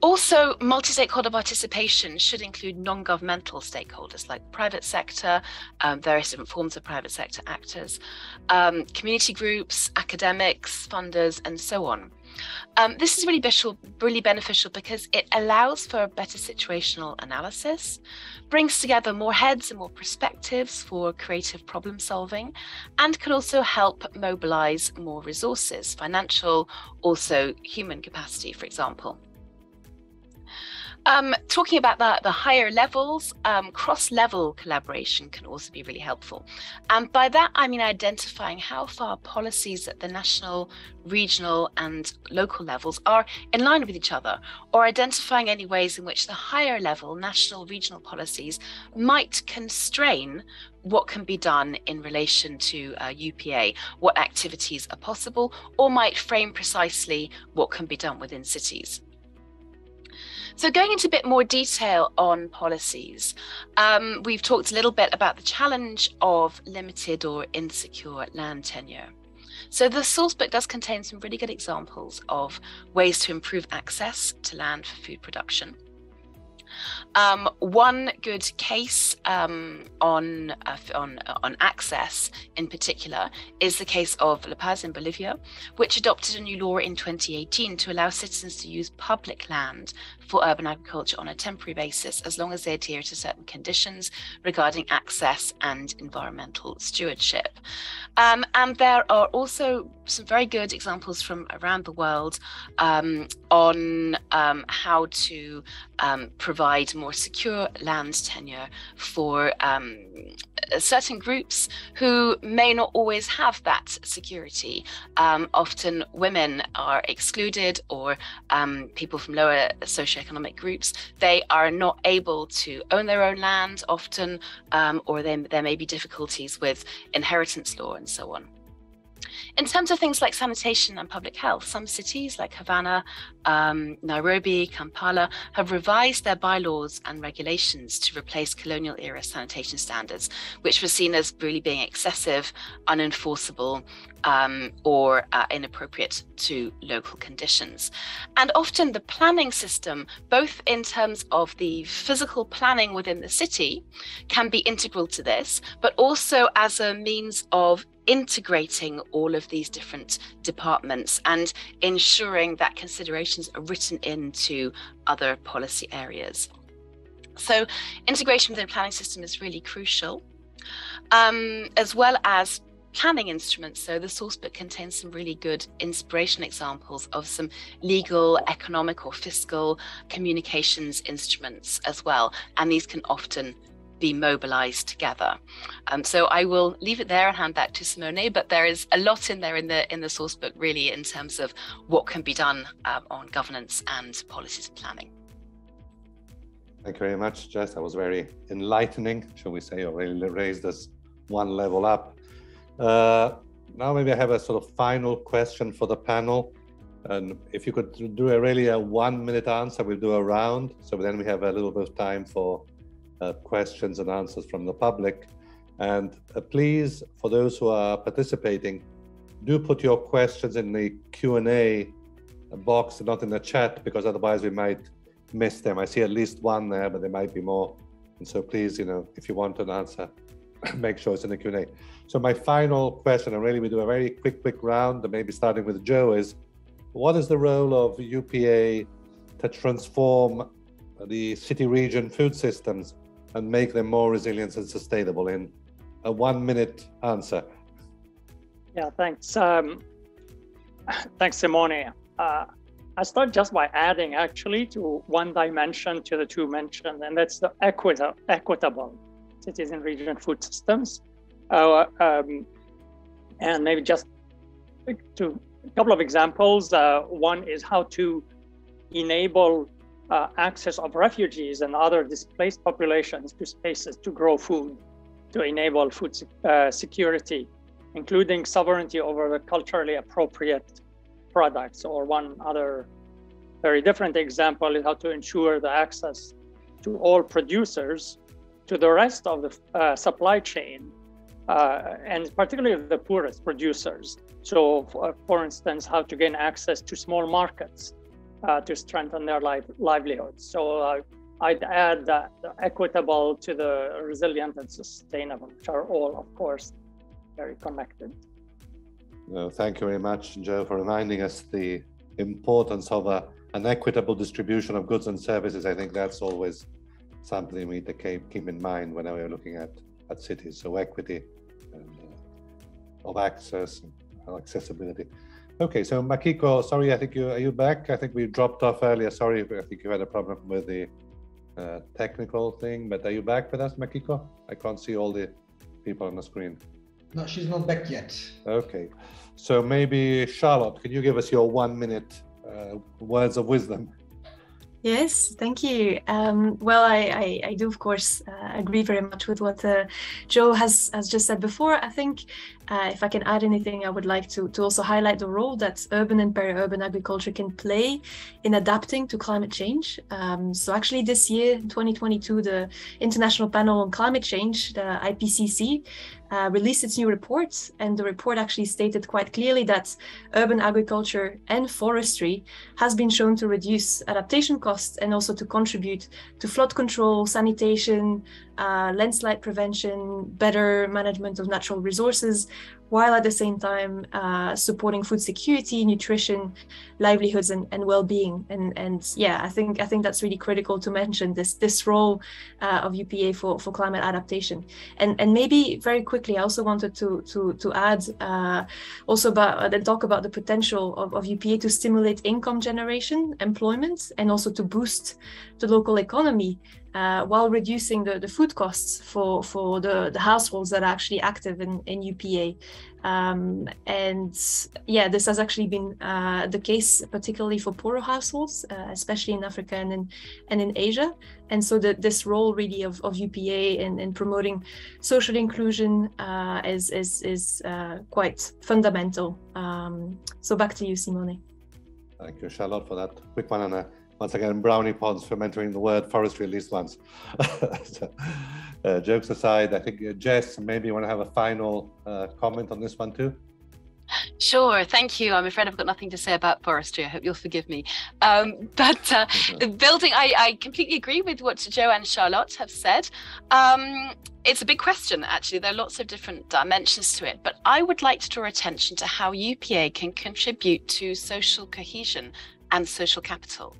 Also, multi-stakeholder participation should include non-governmental stakeholders like private sector, um, various different forms of private sector actors, um, community groups, academics, funders, and so on. Um, this is really, really beneficial because it allows for better situational analysis, brings together more heads and more perspectives for creative problem solving, and can also help mobilize more resources, financial, also human capacity, for example. Um, talking about that, the higher levels, um, cross-level collaboration can also be really helpful. And by that, I mean identifying how far policies at the national, regional and local levels are in line with each other, or identifying any ways in which the higher level national, regional policies might constrain what can be done in relation to uh, U P A, what activities are possible, or might frame precisely what can be done within cities. So going into a bit more detail on policies, um, we've talked a little bit about the challenge of limited or insecure land tenure. So the sourcebook does contain some really good examples of ways to improve access to land for food production. Um, one good case um, on, uh, on, on access in particular is the case of La Paz in Bolivia, which adopted a new law in twenty eighteen to allow citizens to use public land for urban agriculture on a temporary basis, as long as they adhere to certain conditions regarding access and environmental stewardship. Um, and there are also some very good examples from around the world um, on um, how to um, provide more secure land tenure for um, certain groups who may not always have that security. Um, often women are excluded, or um, people from lower socioeconomic groups, they are not able to own their own land often, um, or they, there may be difficulties with inheritance law and so on. In terms of things like sanitation and public health, some cities like Havana, um, Nairobi, Kampala have revised their bylaws and regulations to replace colonial era sanitation standards, which were seen as really being excessive, unenforceable, um, or uh, inappropriate to local conditions. And often the planning system, both in terms of the physical planning within the city, can be integral to this, but also as a means of integrating all of these different departments and ensuring that considerations are written into other policy areas. So integration within a planning system is really crucial, um, as well as planning instruments. So the source book contains some really good inspiration examples of some legal, economic or fiscal communications instruments as well. And these can often be mobilized together. Um, so I will leave it there and hand back to Simone, but there is a lot in there in the, in the source book really in terms of what can be done um, on governance and policies and planning. Thank you very much, Jess. That was very enlightening, shall we say, or really raised us one level up. Uh, now maybe I have a sort of final question for the panel. And if you could do a really a one minute answer, we'll do a round. So then we have a little bit of time for uh, questions and answers from the public. And uh, please, for those who are participating, do put your questions in the Q and A box, not in the chat, because otherwise we might miss them. I see at least one there, but there might be more. And so please, you know, if you want an answer, make sure it's in the Q and A. So my final question, and really we do a very quick, quick round, and maybe starting with Joe, is what is the role of U P A to transform the city region food systems and make them more resilient and sustainable in a one minute answer? Yeah, thanks. Um, thanks, Simone. Uh, I'll start just by adding actually to one dimension to the two mentioned, and that's the equita equitable cities and region food systems. Uh, um, and maybe just to a couple of examples. Uh, one is how to enable uh, access of refugees and other displaced populations to spaces to grow food, to enable food uh, security, including sovereignty over the culturally appropriate products. Or one other very different example is how to ensure the access to all producers to the rest of the uh, supply chain, uh, and particularly the poorest producers. So for, for instance, how to gain access to small markets uh, to strengthen their life, livelihoods. So uh, I'd add that the equitable to the resilient and sustainable, which are all, of course, very connected. Well, thank you very much, Joe, for reminding us the importance of a, an equitable distribution of goods and services. I think that's always something we need to keep in mind whenever we're looking at, at cities. So equity and, uh, of access and accessibility. Okay, so Makiko, sorry, I think you are you back? I think we dropped off earlier. Sorry, I think you had a problem with the uh, technical thing, but are you back with us, Makiko? I can't see all the people on the screen. No, she's not back yet. Okay, so maybe Charlotte, can you give us your one minute uh, words of wisdom? Yes, thank you. Um, well, I, I, I do, of course, uh, agree very much with what uh, Joe has, has just said before. I think uh, if I can add anything, I would like to, to also highlight the role that urban and peri-urban agriculture can play in adapting to climate change. Um, so actually this year, twenty twenty-two, the International Panel on Climate Change, the I P C C, Uh, released its new report, and the report actually stated quite clearly that urban agriculture and forestry has been shown to reduce adaptation costs and also to contribute to flood control, sanitation, uh, landslide prevention, better management of natural resources, while at the same time uh, supporting food security, nutrition, livelihoods, and, and well-being. And, and yeah, I think I think that's really critical to mention, this this role uh, of U P A for, for climate adaptation. And and maybe very quickly, I also wanted to to to add uh, also about then uh, talk about the potential of, of U P A to stimulate income generation, employment, and also to boost the local economy uh, while reducing the, the food costs for for the, the households that are actually active in in U P A. Um, and yeah, this has actually been uh, the case, particularly for poorer households, uh, especially in Africa and in, and in Asia. And so the, this role really of, of U P A in, in promoting social inclusion uh, is, is, is uh, quite fundamental. Um, so back to you, Simone. Thank you, Charlotte, for that quick one. And uh, once again, brownie points for mentoring the word forestry at least once. So, Uh, jokes aside, I think uh, Jess, maybe you want to have a final uh, comment on this one too? Sure, thank you. I'm afraid I've got nothing to say about forestry. I hope you'll forgive me. Um, but uh, building, I, I completely agree with what Joe and Charlotte have said. Um, it's a big question, actually. There are lots of different dimensions to it, but I would like to draw attention to how U P A can contribute to social cohesion and social capital.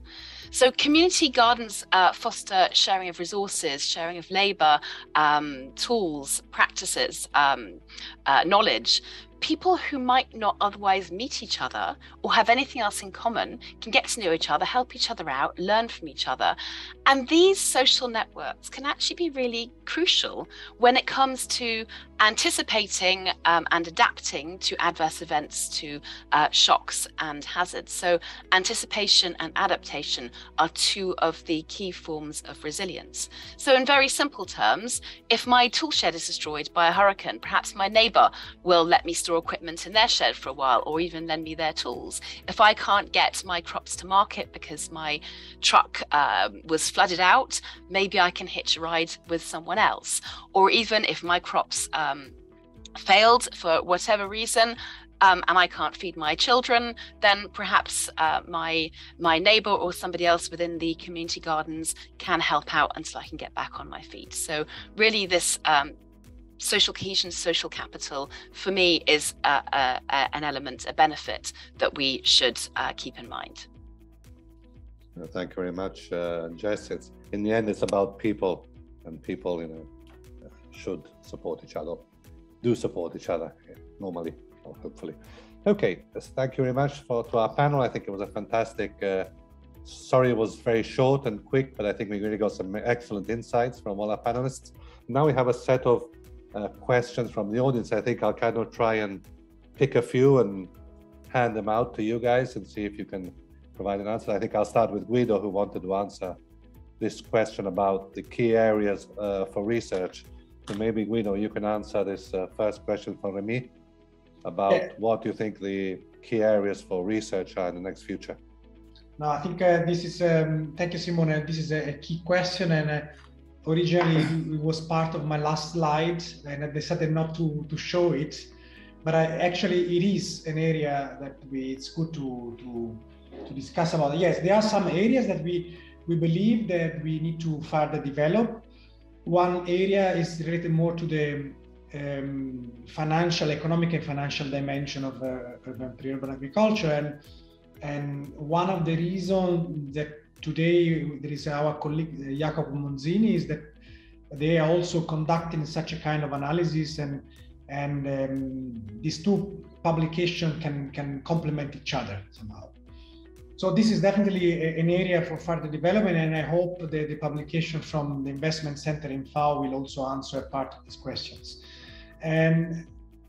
So community gardens uh, foster sharing of resources, sharing of labor, um, tools, practices, um, uh, knowledge. People who might not otherwise meet each other or have anything else in common can get to know each other, help each other out, learn from each other. And these social networks can actually be really crucial when it comes to anticipating um, and adapting to adverse events, to uh, shocks and hazards. So anticipation and adaptation are two of the key forms of resilience. So in very simple terms, if my tool shed is destroyed by a hurricane, perhaps my neighbor will let me store equipment in their shed for a while, or even lend me their tools. If I can't get my crops to market because my truck uh, was flooded out, maybe I can hitch a ride with someone else. Or even if my crops um, failed for whatever reason, Um, and I can't feed my children, then perhaps uh, my my neighbor or somebody else within the community gardens can help out until I can get back on my feet. So really this um, social cohesion, social capital, for me, is uh, uh, an element, a benefit that we should uh, keep in mind. Well, thank you very much, uh, Jess. It's, in the end, it's about people, and people, you know, should support each other, do support each other normally, or hopefully. Okay, so thank you very much for to our panel. I think it was a fantastic. Uh, sorry, it was very short and quick, but I think we really got some excellent insights from all our panelists. Now we have a set of Uh, questions from the audience. I think I'll kind of try and pick a few and hand them out to you guys and see if you can provide an answer. I think I'll start with Guido, who wanted to answer this question about the key areas uh, for research. So maybe Guido, you can answer this uh, first question for Remy about yeah. what you think the key areas for research are in the next future. No, I think uh, this is, um, thank you, Simone. This is a, a key question, and uh, originally, it was part of my last slide, and I decided not to, to show it. But I, actually, it is an area that we, it's good to, to, to discuss about. Yes, there are some areas that we, we believe that we need to further develop. One area is related more to the um, financial, economic and financial dimension of uh, urban, pre-urban agriculture. And, and one of the reasons that today, there is our colleague, Jacopo Manzini, is that they are also conducting such a kind of analysis, and and um, these two publications can, can complement each other somehow. So this is definitely a, an area for further development, and I hope that the publication from the Investment Center in F A O will also answer part of these questions. And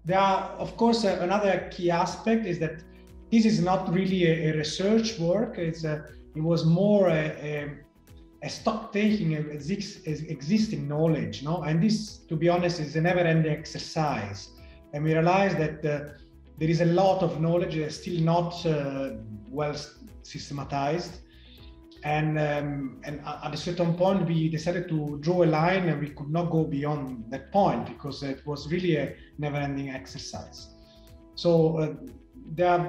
there are, of course, uh, another key aspect is that this is not really a, a research work, it's a It was more a, a, a stock taking of existing knowledge, no? And this, to be honest, is a never-ending exercise. And we realized that uh, there is a lot of knowledge that is still not uh, well systematized. And, um, and at a certain point, we decided to draw a line, and we could not go beyond that point because it was really a never-ending exercise. So uh, there, are,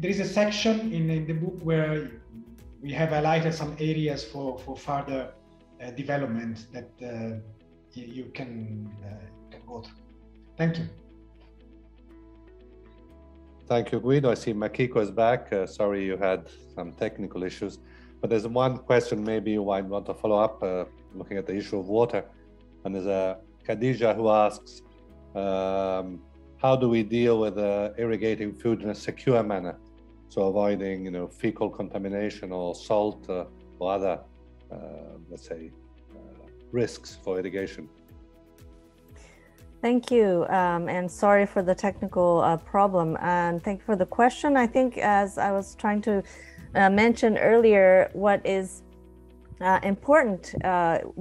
there is a section in, in the book where we have highlighted some areas for, for further uh, development that uh, you can, uh, can go through. Thank you. Thank you, Guido. I see Makiko is back. Uh, sorry you had some technical issues, but there's one question maybe you might want to follow up uh, looking at the issue of water. And there's a Khadija who asks, um, how do we deal with uh, irrigating food in a secure manner? So avoiding, you know, fecal contamination or salt uh, or other, uh, let's say, uh, risks for irrigation. Thank you, um, and sorry for the technical uh, problem. And thank you for the question. I think, as I was trying to uh, mention earlier, what is uh, important, uh,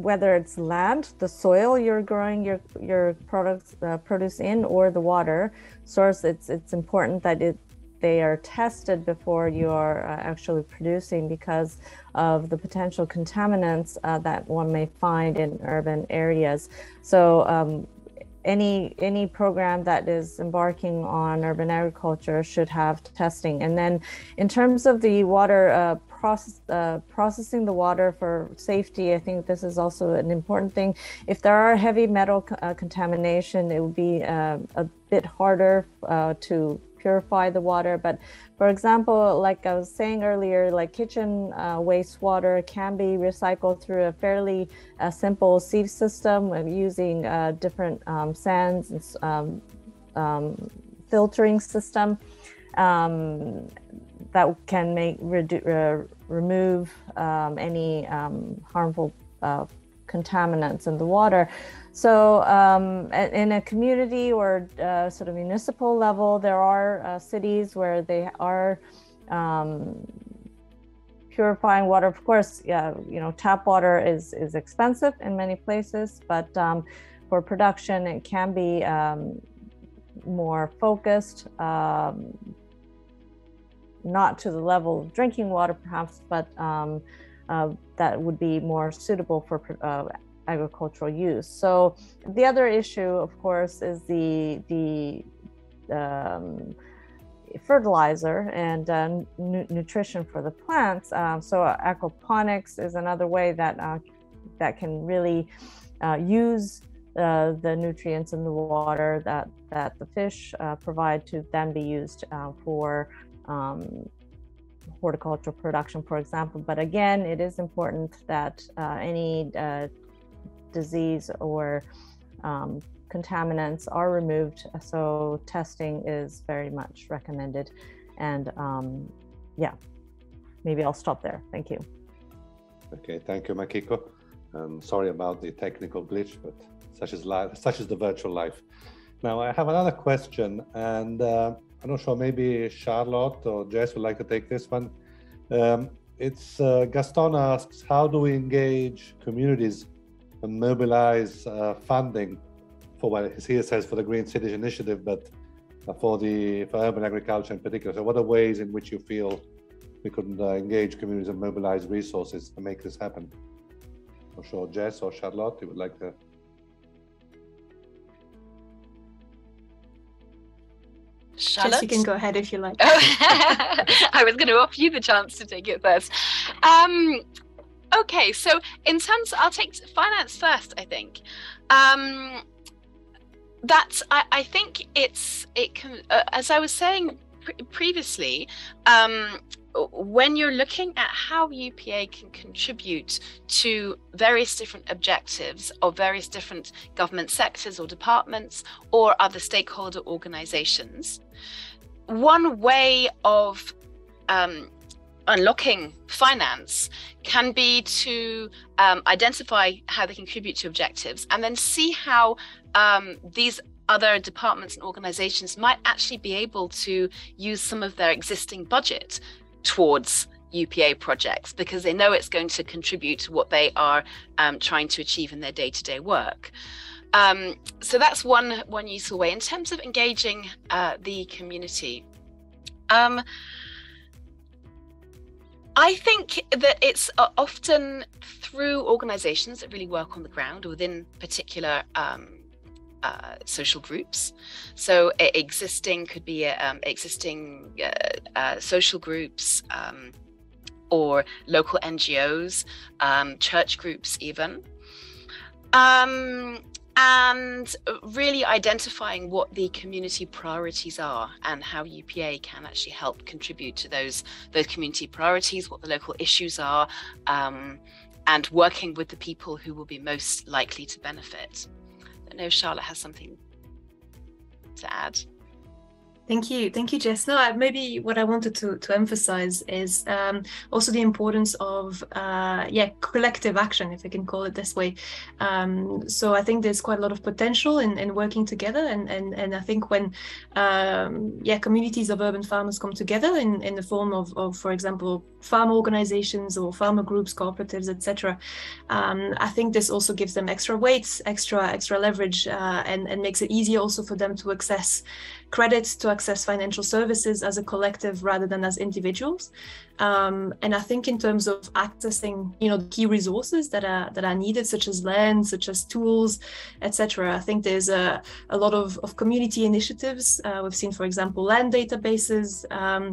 whether it's land, the soil you're growing your your products uh, produce in, or the water source, it's it's important that it. They are tested before you are uh, actually producing because of the potential contaminants uh, that one may find in urban areas. So um, any any program that is embarking on urban agriculture should have testing. And then in terms of the water uh, process, uh, processing the water for safety, I think this is also an important thing. If there are heavy metal co uh, contamination, it would be uh, a bit harder uh, to purify the water. But for example, like I was saying earlier, like kitchen uh, wastewater can be recycled through a fairly uh, simple sieve system of using uh, different um, sands and um, um, filtering system um, that can make redu uh, remove um, any um, harmful uh, contaminants in the water. So um, in a community or uh, sort of municipal level, there are uh, cities where they are um, purifying water. Of course, yeah, you know, tap water is, is expensive in many places, but um, for production, it can be um, more focused, um, not to the level of drinking water perhaps, but um, uh, that would be more suitable for uh, agricultural use. So the other issue, of course, is the the um, fertilizer and uh, nu nutrition for the plants. Um, so aquaponics is another way that uh, that can really uh, use uh, the nutrients in the water that that the fish uh, provide to then be used uh, for um, horticultural production, for example. But again, it is important that uh, any uh, disease or um, contaminants are removed. So testing is very much recommended. And um, yeah, maybe I'll stop there. Thank you. Okay, thank you, Makiko. Um, sorry about the technical glitch, but such is life, such is the virtual life. Now I have another question, and uh, I'm not sure, maybe Charlotte or Jess would like to take this one. Um, it's uh, Gaston asks, how do we engage communities and mobilize uh, funding for what he says for the Green Cities Initiative, but for the for urban agriculture in particular? So, what are ways in which you feel we could uh, engage communities and mobilize resources to make this happen? I'm sure Jess or Charlotte, you would like to. Charlotte? Jess, you can go ahead if you like. Oh. I was going to offer you the chance to take it first. Um, Okay, so in terms, I'll take finance first, I think. Um, that's, I, I think it's, it can, uh, as I was saying pre previously, um, when you're looking at how U P A can contribute to various different objectives of various different government sectors or departments or other stakeholder organizations, one way of um, unlocking finance can be to um, identify how they contribute to objectives and then see how um, these other departments and organizations might actually be able to use some of their existing budget towards U P A projects, because they know it's going to contribute to what they are um, trying to achieve in their day-to-day work. Um, so that's one, one useful way in terms of engaging uh, the community. Um, I think that it's often through organizations that really work on the ground within particular um, uh, social groups. So existing could be um, existing uh, uh, social groups um, or local N G Os, um, church groups even. Um, and really identifying what the community priorities are and how U P A can actually help contribute to those those community priorities, what the local issues are, um, and working with the people who will be most likely to benefit. I know Charlotte has something to add. Thank you. Thank you, Jess. No, maybe what I wanted to, to emphasize is um, also the importance of, uh, yeah, collective action, if I can call it this way. Um, so I think there's quite a lot of potential in, in working together. And, and, and I think when, um, yeah, communities of urban farmers come together in, in the form of, of, for example, farm organizations or farmer groups, cooperatives, et cetera, um, I think this also gives them extra weights, extra, extra leverage, uh, and, and makes it easier also for them to access credits to access financial services as a collective rather than as individuals. Um, and I think in terms of accessing, you know, the key resources that are that are needed, such as land, such as tools, et cetera. I think there's a, a lot of, of community initiatives. Uh, we've seen, for example, land databases, um,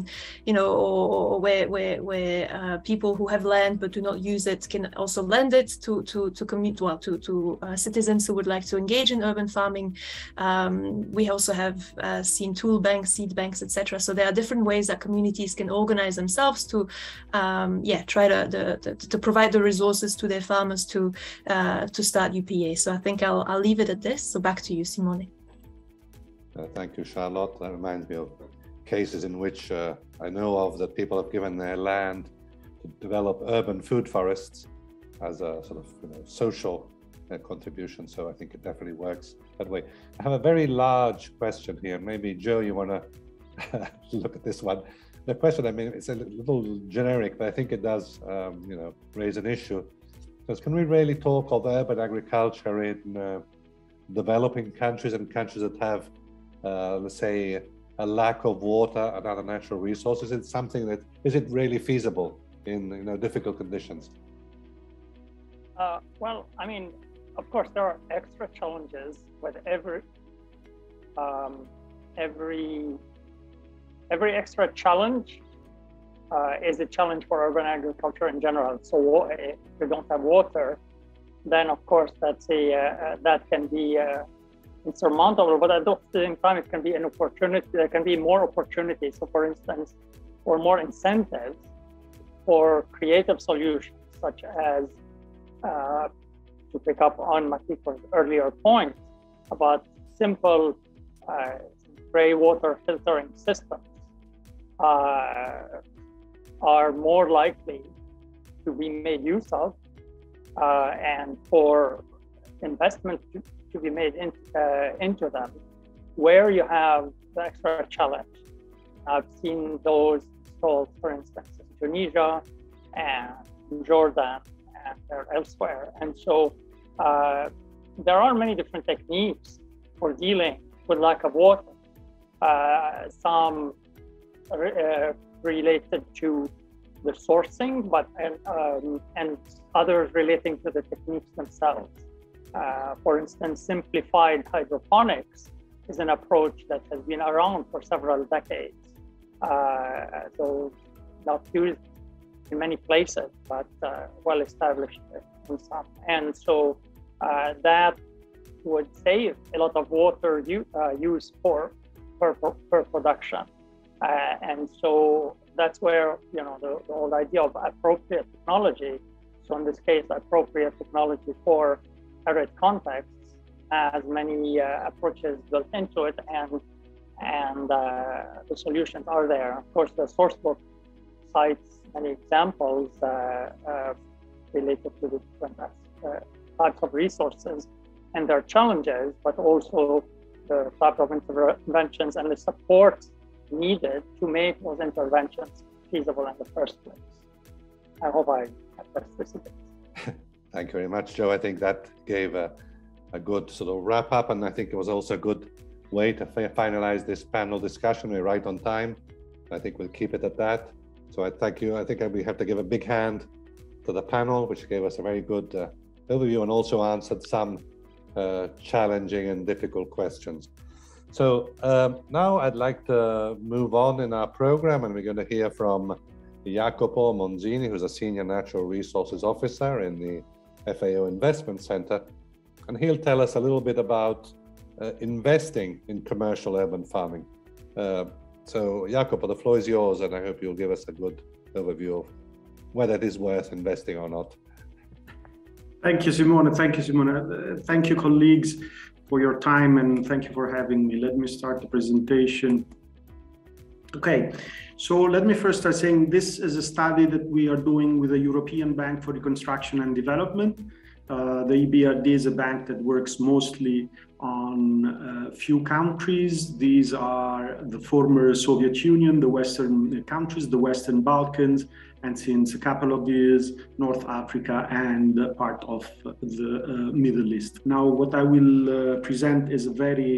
you know, or, or where where where uh, people who have land but do not use it can also lend it to to to commute well to to uh, citizens who would like to engage in urban farming. Um, we also have uh, seen tool banks, seed banks, et cetera. So there are different ways that communities can organize themselves to, um, yeah, try to, the, to to provide the resources to their farmers to uh, to start U P A. So I think I'll I'll leave it at this. So back to you, Simone. Uh, thank you, Charlotte. That reminds me of cases in which uh, I know of that people have given their land to develop urban food forests as a sort of, you know, social uh, contribution. So I think it definitely works that way. I have a very large question here. Maybe Joe, you want to look at this one. The question, I mean, it's a little generic, but I think it does, um, you know, raise an issue. Because can we really talk of urban agriculture in uh, developing countries and countries that have, uh, let's say, a lack of water and other natural resources? It's something that, is it really feasible in, you know, difficult conditions? Uh, well, I mean, of course, there are extra challenges with every, um, every, Every extra challenge uh, is a challenge for urban agriculture in general. So if you don't have water, then of course that's a, uh, that can be uh, insurmountable, but at the same time it can be an opportunity, there can be more opportunities. So for instance, or more incentives for creative solutions, such as uh, to pick up on Makiko's earlier point about simple uh, gray water filtering systems uh, are more likely to be made use of uh, and for investment to, to be made in, uh, into them, where you have the extra challenge. I've seen those installed, for instance, in Tunisia and Jordan and elsewhere. And so uh, there are many different techniques for dealing with lack of water. Uh, some uh, related to the sourcing, but and, um, and others relating to the techniques themselves. Uh, for instance, simplified hydroponics is an approach that has been around for several decades. Uh, so not used in many places, but uh, well established in some. And so uh, that would save a lot of water uh, use for Per, per production, uh, and so that's where, you know, the, the whole idea of appropriate technology, so in this case appropriate technology for arid contexts, has many uh, approaches built into it, and and uh, the solutions are there. Of course, the sourcebook cites many examples uh, uh, related to the different uh, types of resources and their challenges, but also the type of interventions and the support needed to make those interventions feasible in the first place. I hope I addressed this a bit. Thank you very much, Joe. I think that gave a, a good sort of wrap up, and I think it was also a good way to finalize this panel discussion. We're right on time. I think we'll keep it at that. So I thank you. I think we have to give a big hand to the panel, which gave us a very good uh, overview and also answered some Uh, challenging and difficult questions. So um, now I'd like to move on in our program, and we're going to hear from Jacopo Manzini, who's a Senior Natural Resources Officer in the F A O Investment Center. And he'll tell us a little bit about uh, investing in commercial urban farming. Uh, so Jacopo, the floor is yours, and I hope you'll give us a good overview of whether it is worth investing or not. Thank you, Simone. Thank you, Simone. Thank you, colleagues, for your time, and thank you for having me. Let me start the presentation. Okay, so let me first start saying this is a study that we are doing with the European Bank for Reconstruction and Development. Uh, the E B R D is a bank that works mostly on a few countries. These are the former Soviet Union, the Western countries, the Western Balkans, and since a couple of years, North Africa and part of the uh, Middle East. Now, what I will uh, present is a very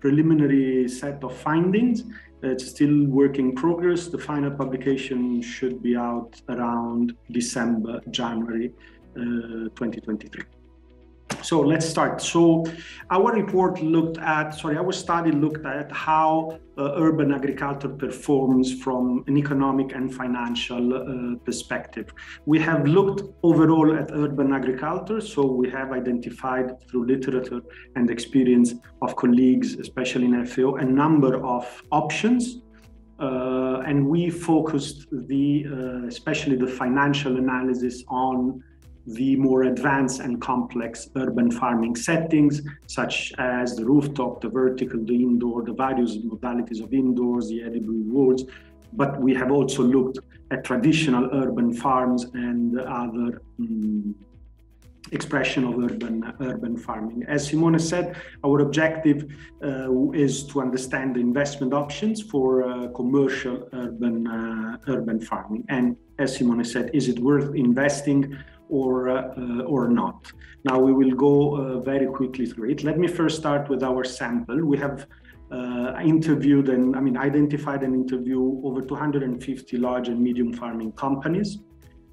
preliminary set of findings. It's still work in progress. The final publication should be out around December, January uh, twenty twenty-three. So let's start. So our report looked at, sorry, our study looked at how uh, urban agriculture performs from an economic and financial uh, perspective. We have looked overall at urban agriculture. So we have identified through literature and experience of colleagues, especially in F A O, a number of options. Uh, and we focused the, uh, especially the financial analysis on the more advanced and complex urban farming settings, such as the rooftop, the vertical, the indoor, the various modalities of indoors, the edible woods. But we have also looked at traditional urban farms and other um, expression of urban, urban farming. As Simone said, our objective uh, is to understand the investment options for uh, commercial urban, uh, urban farming. And as Simone said, is it worth investing or uh, or not? Now we will go uh, very quickly through it. Let me first start with our sample. We have uh, interviewed and I mean identified and interviewed over two hundred fifty large and medium farming companies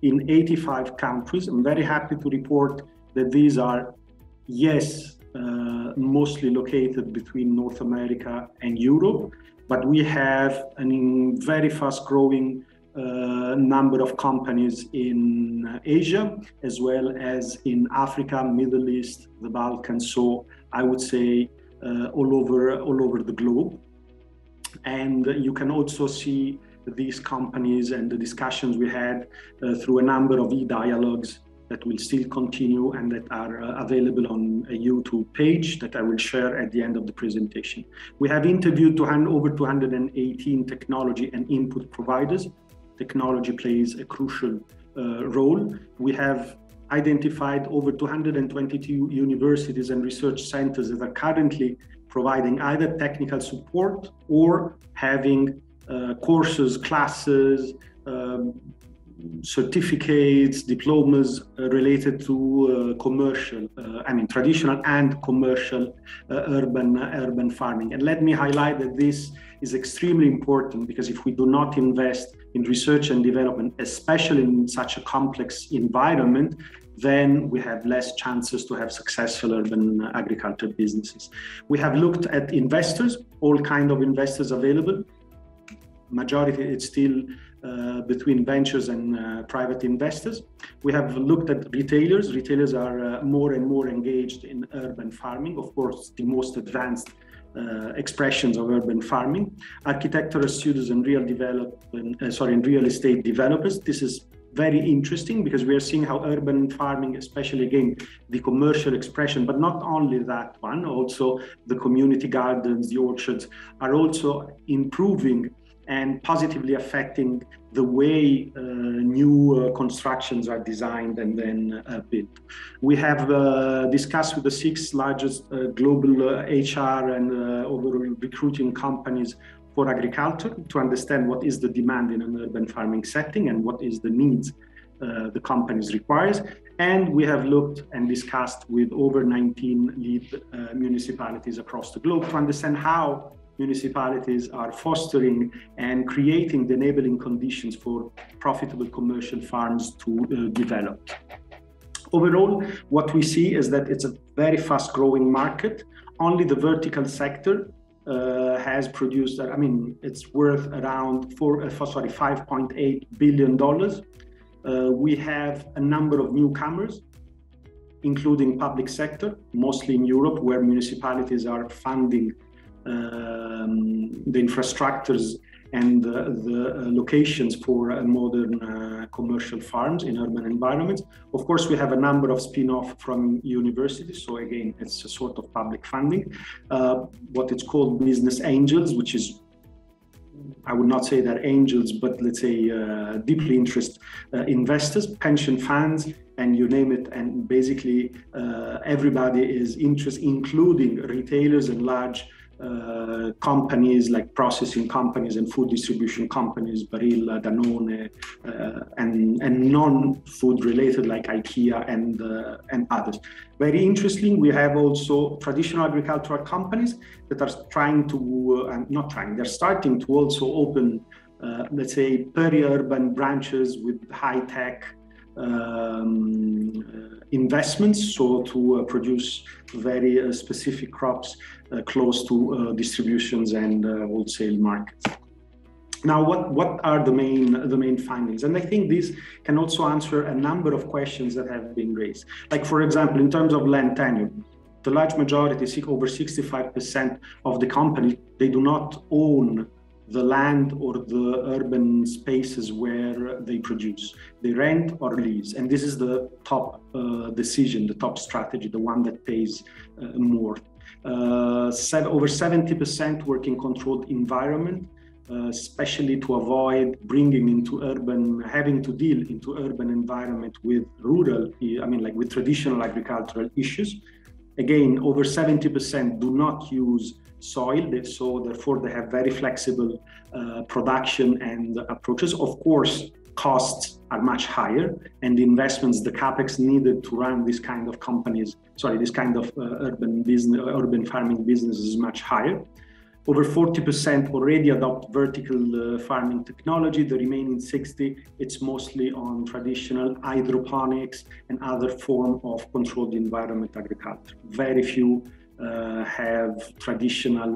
in eighty-five countries. I'm very happy to report that these are, yes, uh, mostly located between North America and Europe, but we have a very fast growing Uh, number of companies in Asia, as well as in Africa, Middle East, the Balkans. So I would say uh, all over, all over the globe. And you can also see these companies and the discussions we had uh, through a number of e-dialogues that will still continue and that are uh, available on a YouTube page that I will share at the end of the presentation. We have interviewed over two hundred eighteen technology and input providers. Technology plays a crucial uh, role. We have identified over two hundred twenty-two universities and research centers that are currently providing either technical support or having uh, courses, classes, um, certificates, diplomas uh, related to uh, commercial, uh, I mean traditional and commercial uh, urban, uh, urban farming. And let me highlight that this is extremely important, because if we do not invest in research and development, especially in such a complex environment, then we have less chances to have successful urban agriculture businesses. We have looked at investors, all kinds of investors available. Majority, it's still uh, between ventures and uh, private investors. We have looked at retailers. Retailers are uh, more and more engaged in urban farming, of course, the most advanced Uh, expressions of urban farming, architectural students and real development, uh, sorry, and real estate developers. This is very interesting because we are seeing how urban farming, especially again, the commercial expression, but not only that one, also the community gardens, the orchards are also improving and positively affecting the way uh, new uh, constructions are designed and then uh, built. We have uh, discussed with the six largest uh, global uh, H R and uh, overall recruiting companies for agriculture to understand what is the demand in an urban farming setting and what is the needs uh, the companies requires. And we have looked and discussed with over nineteen lead uh, municipalities across the globe to understand how municipalities are fostering and creating the enabling conditions for profitable commercial farms to uh, develop. Overall, what we see is that it's a very fast growing market. Only the vertical sector uh, has produced, I mean, it's worth around four, uh, sorry, five point eight billion dollars. Uh, we have a number of newcomers, including public sector, mostly in Europe, where municipalities are funding Um, the infrastructures and uh, the uh, locations for uh, modern uh, commercial farms in urban environments. Of course, we have a number of spin-off from universities. So again, it's a sort of public funding, uh, what it's called business angels, which is, I would not say they're angels, but let's say uh, deeply interested uh, investors, pension funds, and you name it. And basically uh, everybody is interested, including retailers and large uh, companies like processing companies and food distribution companies, Barilla, Danone, uh, and, and non-food related like IKEA and, uh, and others. Very interesting, we have also traditional agricultural companies that are trying to, uh, not trying, they're starting to also open, uh, let's say, peri-urban branches with high-tech Um, uh, investments, so to uh, produce very uh, specific crops uh, close to uh, distributions and uh, wholesale markets. Now, what what are the main the main findings? And I think this can also answer a number of questions that have been raised. Like, for example, in terms of land tenure, the large majority, over sixty-five percent of the company, they do not own the land or the urban spaces where they produce. They rent or lease. And this is the top uh, decision, the top strategy, the one that pays uh, more. Uh, set over seventy percent work in controlled environment, uh, especially to avoid bringing into urban, having to deal into urban environment with rural, I mean like with traditional agricultural issues. Again, over seventy percent do not use soil, so therefore they have very flexible uh, production and approaches. Of course, costs are much higher, and the investments, the capex needed to run this kind of companies, sorry, this kind of uh, urban business, urban farming business is much higher. Over forty percent already adopt vertical uh, farming technology. The remaining sixty, it's mostly on traditional hydroponics and other form of controlled environment agriculture. Very few Uh, have traditional,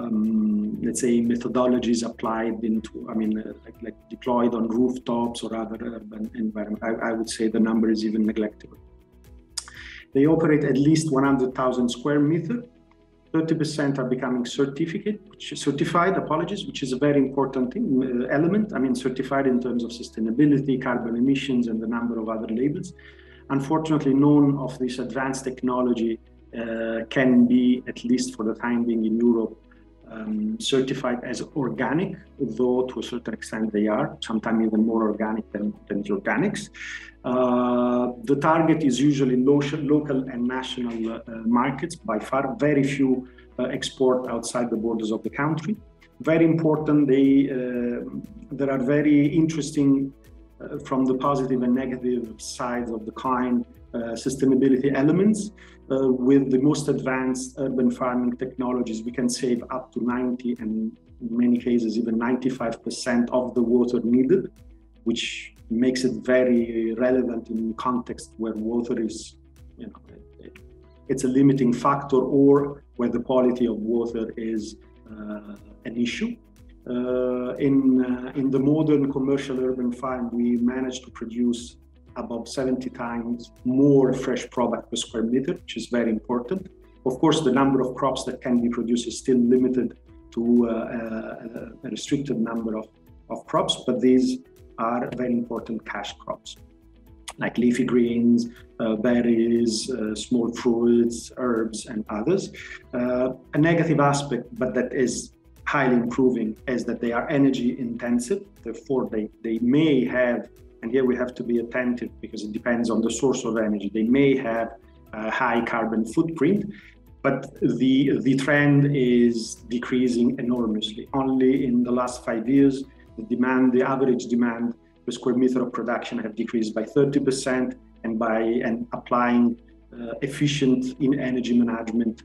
um, let's say, methodologies applied into, I mean, uh, like, like deployed on rooftops or other urban environment. I, I would say the number is even negligible. They operate at least one hundred thousand square meter. thirty percent are becoming certificate, which is certified, apologies, which is a very important thing, uh, element. I mean, certified in terms of sustainability, carbon emissions, and a number of other labels. Unfortunately, none of this advanced technology Uh, can be, at least for the time being in Europe, um, certified as organic, though to a certain extent they are, sometimes even more organic than, than the organics. Uh, the target is usually local, local and national uh, markets, by far. Very few uh, export outside the borders of the country. Very important, they, uh, there are very interesting, uh, from the positive and negative sides of the coin, Uh, sustainability elements. Uh, with the most advanced urban farming technologies, we can save up to ninety and in many cases even ninety-five percent of the water needed, which makes it very relevant in context where water is, you know, it, it's a limiting factor, or where the quality of water is uh, an issue. Uh, in, uh, in the modern commercial urban farm, we managed to produce about seventy times more fresh product per square meter, which is very important. Of course, the number of crops that can be produced is still limited to uh, a, a restricted number of, of crops, but these are very important cash crops, like leafy greens, uh, berries, uh, small fruits, herbs, and others. Uh, a negative aspect, but that is highly improving, is that they are energy intensive, therefore they, they may have, and here we have to be attentive because it depends on the source of energy. They may have a high carbon footprint, but the, the trend is decreasing enormously. Only in the last five years, the demand, the average demand per square meter of production have decreased by thirty percent, and by and applying uh, efficient in energy management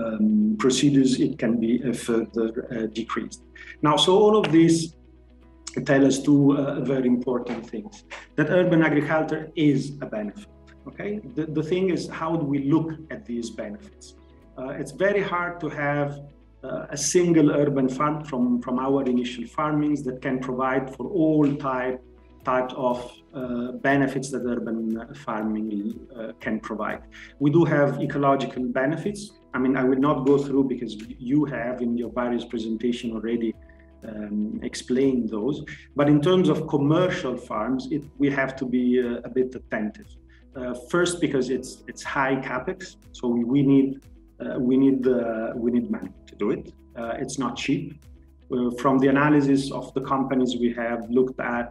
um, procedures, it can be uh, further uh, decreased. Now, so all of these tell us two uh, very important things. That urban agriculture is a benefit, okay? The, the thing is, how do we look at these benefits? Uh, it's very hard to have uh, a single urban farm from, from our initial farmings that can provide for all type, types of uh, benefits that urban farming uh, can provide. We do have ecological benefits. I mean, I will not go through because you have in your various presentation already Um, explain those, but in terms of commercial farms, it, we have to be uh, a bit attentive. Uh, first, because it's it's high capex, so we need uh, we need uh, we need money to do it. Uh, it's not cheap. Uh, from the analysis of the companies we have looked at,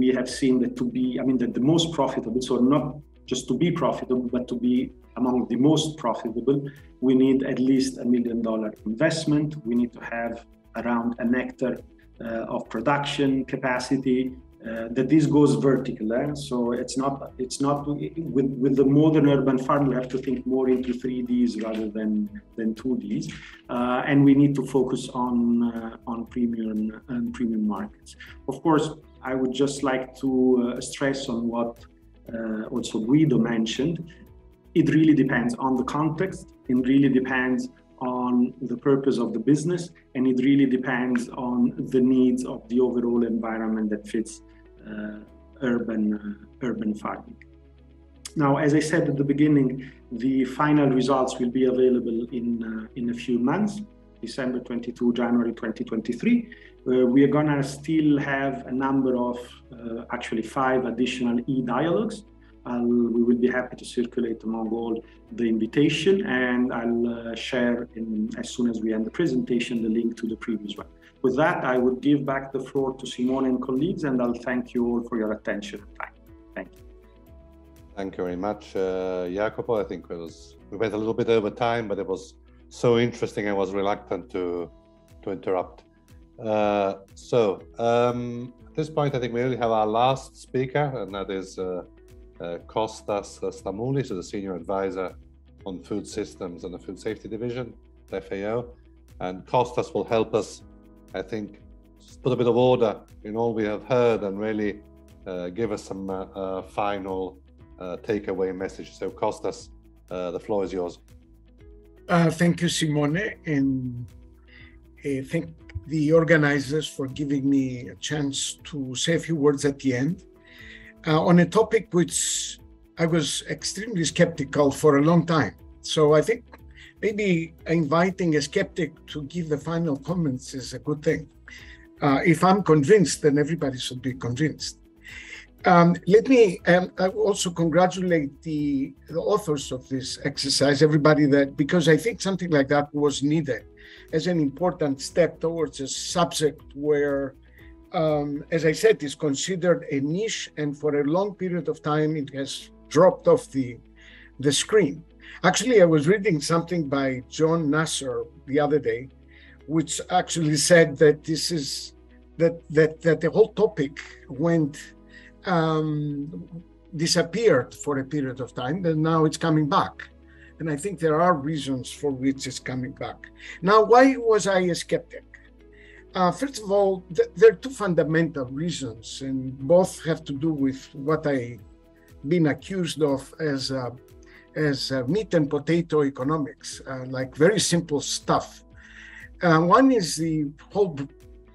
we have seen that to be, I mean, that the most profitable, so not just to be profitable, but to be among the most profitable, we need at least a million dollar investment. We need to have around an hectare uh, of production capacity. Uh, that this goes vertical, eh? So it's not it's not with with the modern urban farm. We have to think more into three Ds rather than than two Ds, uh, and we need to focus on uh, on premium and premium markets. Of course, I would just like to uh, stress on what uh, also Guido mentioned. It really depends on the context. It really depends on the purpose of the business, and it really depends on the needs of the overall environment that fits uh, urban, uh, urban farming. Now, as I said at the beginning, the final results will be available in, uh, in a few months, December twenty-second, January twenty twenty-three. Uh, we are gonna still have a number of, uh, actually five additional e-dialogues. I'll, we will be happy to circulate among all the invitation, and I'll uh, share in, as soon as we end the presentation, the link to the previous one. With that, I would give back the floor to Simone and colleagues, and I'll thank you all for your attention and time. Thank you. Thank you very much, uh, Jacopo. I think it was, we went a little bit over time, but it was so interesting I was reluctant to, to interrupt. Uh, so um, at this point, I think we only have our last speaker, and that is uh, Uh, Costas Stamoulis is a senior advisor on food systems and the food safety division at F A O, and Costas will help us, I think, put a bit of order in all we have heard and really uh, give us some uh, uh, final uh, takeaway message. So Costas, uh, the floor is yours. Uh, thank you, Simone, and I thank the organizers for giving me a chance to say a few words at the end. Uh, on a topic which I was extremely skeptical for a long time. So I think maybe inviting a skeptic to give the final comments is a good thing. Uh, if I'm convinced, then everybody should be convinced. Um, let me um, I also congratulate the, the authors of this exercise, everybody, that because I think something like that was needed as an important step towards a subject where Um, as I said, is considered a niche, and for a long period of time, it has dropped off the, the screen. Actually, I was reading something by Joe Nastro the other day, which actually said that this is that that that the whole topic went um, disappeared for a period of time, and now it's coming back. And I think there are reasons for which it's coming back. Now, why was I a skeptic? Uh, first of all, th there are two fundamental reasons, and both have to do with what I've been accused of as a, as a meat and potato economics, uh, like very simple stuff. Uh, one is the whole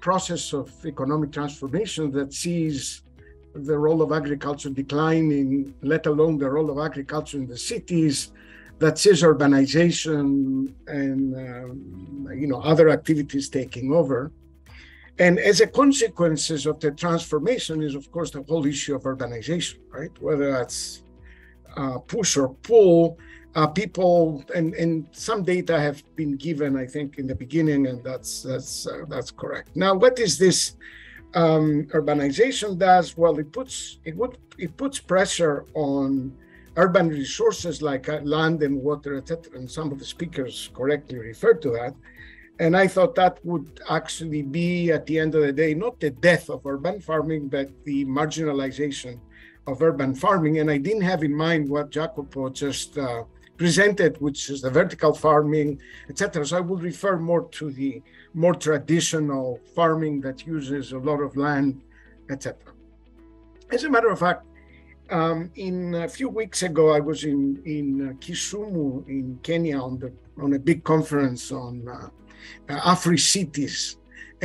process of economic transformation that sees the role of agriculture declining, let alone the role of agriculture in the cities, that sees urbanization and uh, you know, other activities taking over. And as a consequence of the transformation is, of course, the whole issue of urbanization, right? Whether that's uh, push or pull, uh, people, and, and some data have been given, I think, in the beginning, and that's, that's, uh, that's correct. Now, what is this um, urbanization does? Well, it puts, it, would, it puts pressure on urban resources like land and water, et cetera, and some of the speakers correctly referred to that. And I thought that would actually be, at the end of the day, not the death of urban farming, but the marginalization of urban farming. And I didn't have in mind what Jacopo just uh, presented, which is the vertical farming, et cetera. So I would refer more to the more traditional farming that uses a lot of land, et cetera. As a matter of fact, Um, in a few weeks ago, I was in, in Kisumu in Kenya on, the, on a big conference on uh, Afri cities.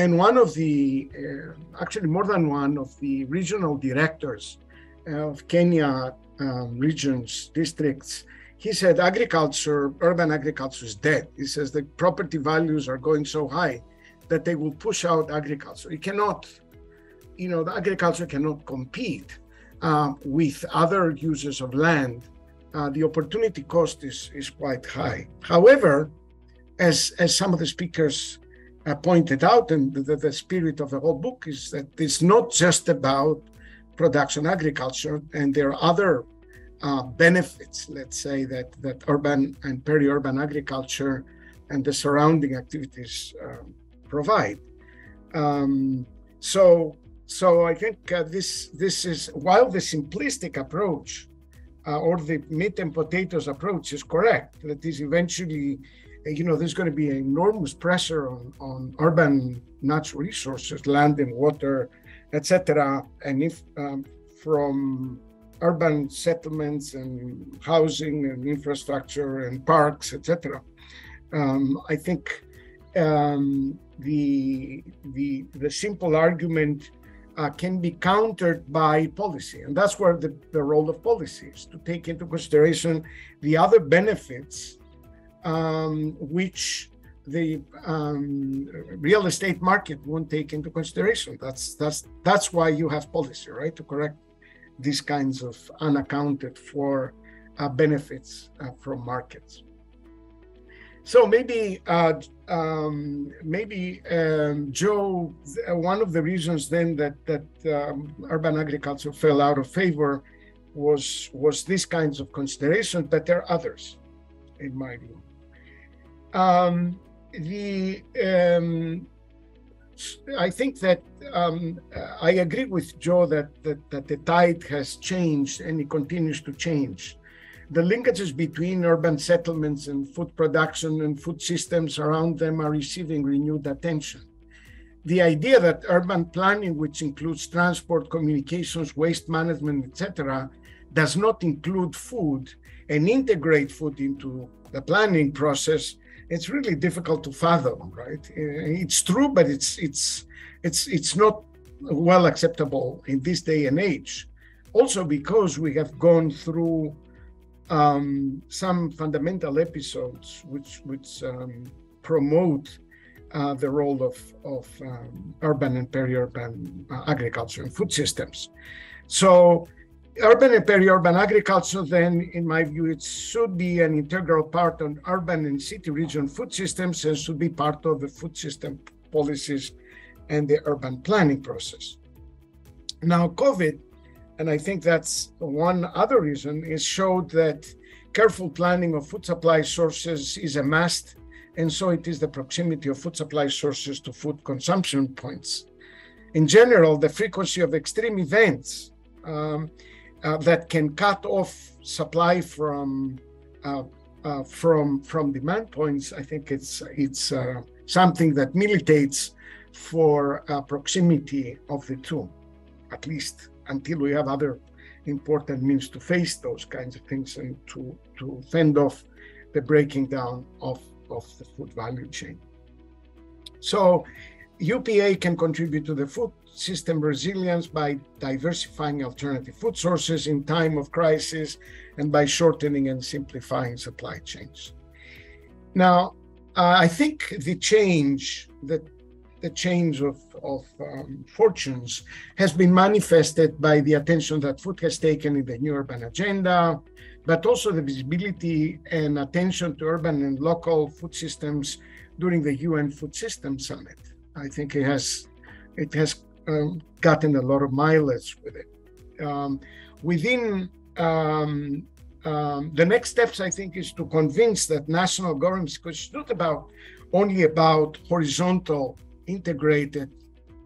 And one of the, uh, actually more than one of the regional directors of Kenya um, regions, districts, he said, agriculture, urban agriculture is dead. He says the property values are going so high that they will push out agriculture. It cannot, you know, the agriculture cannot compete Uh, with other users of land. Uh, the opportunity cost is, is quite high. However, as, as some of the speakers uh, pointed out, and the, the spirit of the whole book is that it's not just about production agriculture, and there are other uh, benefits, let's say, that, that urban and peri-urban agriculture and the surrounding activities um, provide. Um, so, so I think uh, this, this is, while the simplistic approach uh, or the meat and potatoes approach is correct, that is eventually, you know, there's going to be enormous pressure on, on urban natural resources, land and water, et cetera. And if um, from urban settlements and housing and infrastructure and parks, et cetera, um, I think um, the, the the simple argument uh, can be countered by policy, and that's where the, the role of policy is to take into consideration the other benefits Um, which the um, real estate market won't take into consideration. That's that's that's why you have policy, right, to correct these kinds of unaccounted for uh, benefits uh, from markets. So maybe uh, um, maybe um, Joe, one of the reasons then that that um, urban agriculture fell out of favor was was these kinds of considerations, but there are others, in my view. Um, the um, I think that um, I agree with Joe that, that that the tide has changed and it continues to change. The linkages between urban settlements and food production and food systems around them are receiving renewed attention. The idea that urban planning, which includes transport, communications, waste management, et cetera, does not include food and integrate food into the planning process, it's really difficult to fathom, right? It's true, but it's it's it's it's not well acceptable in this day and age. Also, because we have gone through um, some fundamental episodes which which um, promote uh, the role of of um, urban and peri-urban agriculture and food systems. So, urban and peri-urban agriculture, then, in my view, it should be an integral part of urban and city region food systems and should be part of the food system policies and the urban planning process. Now, COVID, and I think that's one other reason, is showed that careful planning of food supply sources is a must, and so it is the proximity of food supply sources to food consumption points. In general, the frequency of extreme events um, Uh, that can cut off supply from uh, uh, from from demand points. I think it's it's uh, something that militates for uh, proximity of the two, at least until we have other important means to face those kinds of things and to to fend off the breaking down of of the food value chain. So, U P A can contribute to the food system resilience by diversifying alternative food sources in time of crisis and by shortening and simplifying supply chains. Now, uh, I think the change, the, the change of, of um, fortunes has been manifested by the attention that food has taken in the new urban agenda, but also the visibility and attention to urban and local food systems during the U N Food Systems Summit. I think it has it has um, gotten a lot of mileage with it. Um, within um, um, the next steps, I think, is to convince that national governments, because it's not about only about horizontal integrated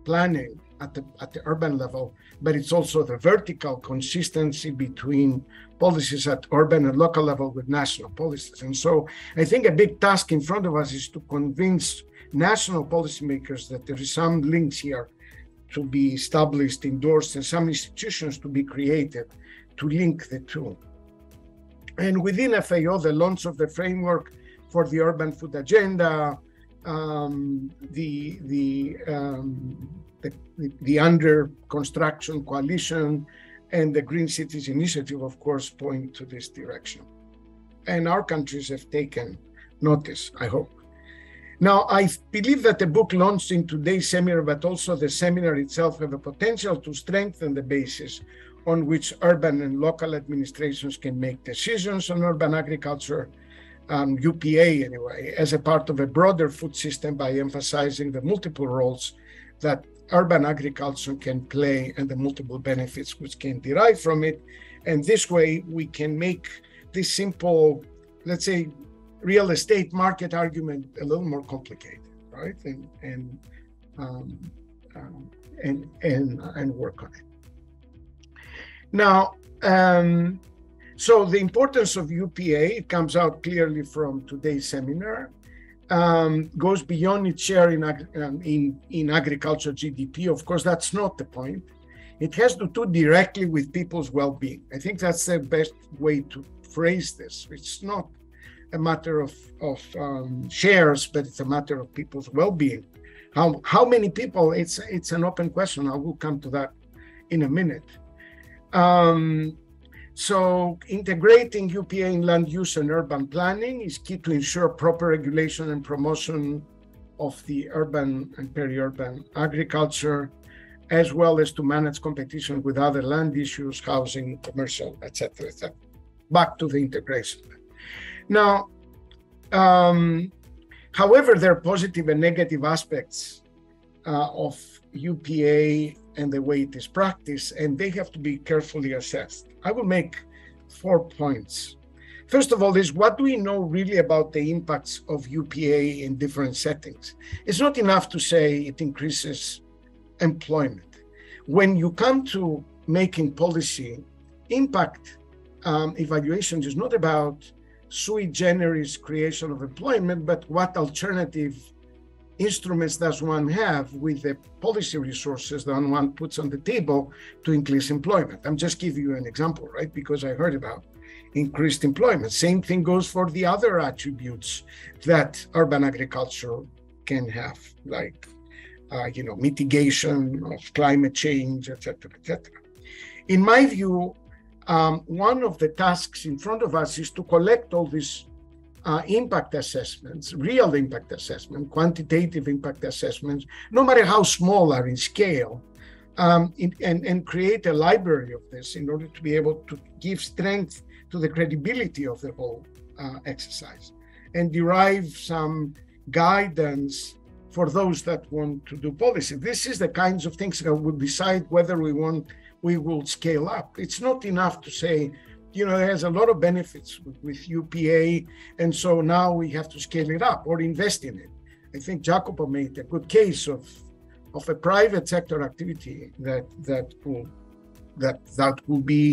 planning at the at the urban level, but it's also the vertical consistency between policies at urban and local level with national policies. And so, I think a big task in front of us is to convince national policymakers that there is some links here to be established, endorsed, and some institutions to be created to link the two. And within F A O, the launch of the framework for the urban food agenda, um, the, the, um, the, the under construction coalition, and the Green Cities Initiative, of course, point to this direction. And our countries have taken notice, I hope. Now, I believe that the book launched in today's seminar, but also the seminar itself, have a potential to strengthen the basis on which urban and local administrations can make decisions on urban agriculture, um, U P A anyway, as a part of a broader food system by emphasizing the multiple roles that urban agriculture can play and the multiple benefits which can derive from it. And this way we can make this simple, let's say, real estate market argument a little more complicated, right? And and um, um, and, and and work on it. Now, um, so the importance of U P A, it comes out clearly from today's seminar, um, goes beyond its share in, um, in, in agriculture G D P. Of course, that's not the point. It has to do directly with people's well-being. I think that's the best way to phrase this. It's not a matter of, of um, shares, but it's a matter of people's well-being. How, how many people, it's, it's an open question. I will come to that in a minute. Um, So integrating U P A in land use and urban planning is key to ensure proper regulation and promotion of the urban and peri-urban agriculture, as well as to manage competition with other land issues, housing, commercial, et cetera, et cetera. Back to the integration. Now, um, however, there are positive and negative aspects uh, of U P A and the way it is practiced, and they have to be carefully assessed. I will make four points. First of all is, what do we know really about the impacts of U P A in different settings? It's not enough to say it increases employment. When you come to making policy, impact um, evaluations is not about sui generis creation of employment, but what alternative instruments does one have with the policy resources that one puts on the table to increase employment. I'm just giving you an example, right? Because I heard about increased employment. Same thing goes for the other attributes that urban agriculture can have, like, uh, you know, mitigation of climate change, et cetera, et cetera. In my view, um, one of the tasks in front of us is to collect all these Uh, impact assessments, real impact assessment, quantitative impact assessments, no matter how small are in scale, um, in, and, and create a library of this in order to be able to give strength to the credibility of the whole uh, exercise and derive some guidance for those that want to do policy. This is the kinds of things that will decide whether we want, we will scale up. It's not enough to say, you know, it has a lot of benefits with, with U P A, and so now we have to scale it up or invest in it. I think Jacopo made a good case of of a private sector activity that that will that that will be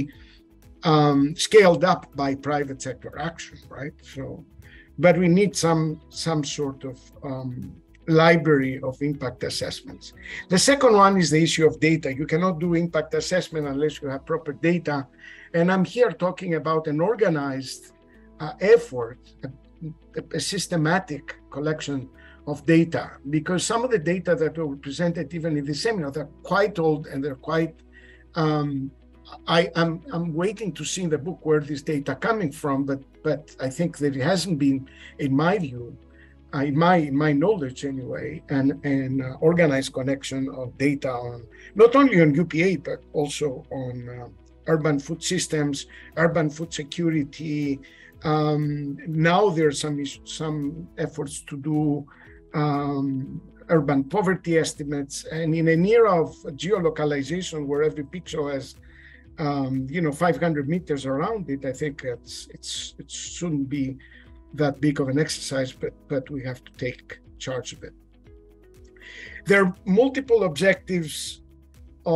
um, scaled up by private sector action, right? So, but we need some some sort of um, library of impact assessments. The second one is the issue of data. You cannot do impact assessment unless you have proper data. And I'm here talking about an organized uh, effort, a, a systematic collection of data, because some of the data that were presented even in the seminar, they're quite old and they're quite, um, I, I'm, I'm waiting to see in the book where this data coming from, but, but I think that it hasn't been, in my view, uh, in my, in my knowledge anyway, an, an uh, organized connection of data on, not only on U P A, but also on uh, urban food systems, urban food security. Um, now there are some, some efforts to do um, urban poverty estimates. And in an era of geolocalization where every pixel has, um, you know, five hundred meters around it, I think it's, it's, it shouldn't be that big of an exercise, but, but we have to take charge of it. There are multiple objectives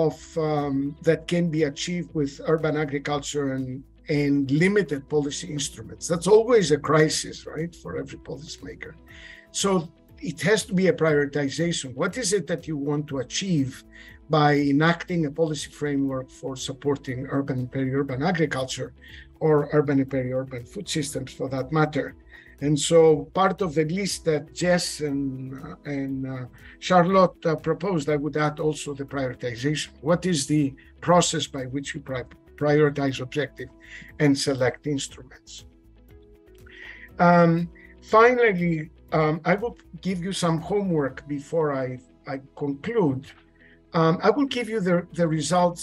of um, that can be achieved with urban agriculture and, and limited policy instruments. That's always a crisis, right, for every policymaker. So it has to be a prioritization. What is it that you want to achieve by enacting a policy framework for supporting urban and peri-urban agriculture, or urban and peri-urban food systems for that matter? And so part of the list that Jess and, uh, and uh, Charlotte uh, proposed, I would add also the prioritization. What is the process by which you pri prioritize objective and select instruments? Um, finally, um, I will give you some homework before I, I conclude. Um, I will give you the, the results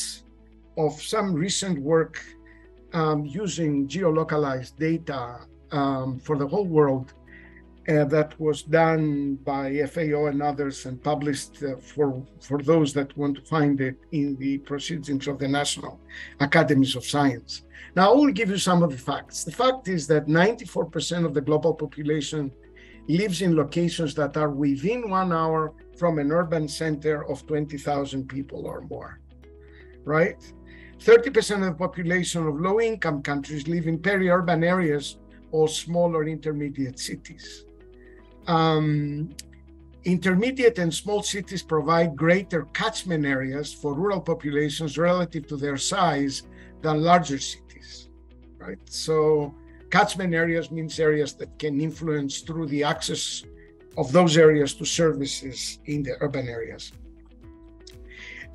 of some recent work um, using geolocalized data Um, for the whole world uh, that was done by F A O and others and published uh, for, for those that want to find it in the Proceedings of the National Academies of Science. Now, I will give you some of the facts. The fact is that ninety-four percent of the global population lives in locations that are within one hour from an urban center of twenty thousand people or more, right? thirty percent of the population of low-income countries live in peri-urban areas or small or intermediate cities. Um, intermediate and small cities provide greater catchment areas for rural populations relative to their size than larger cities, right? So catchment areas means areas that can influence through the access of those areas to services in the urban areas.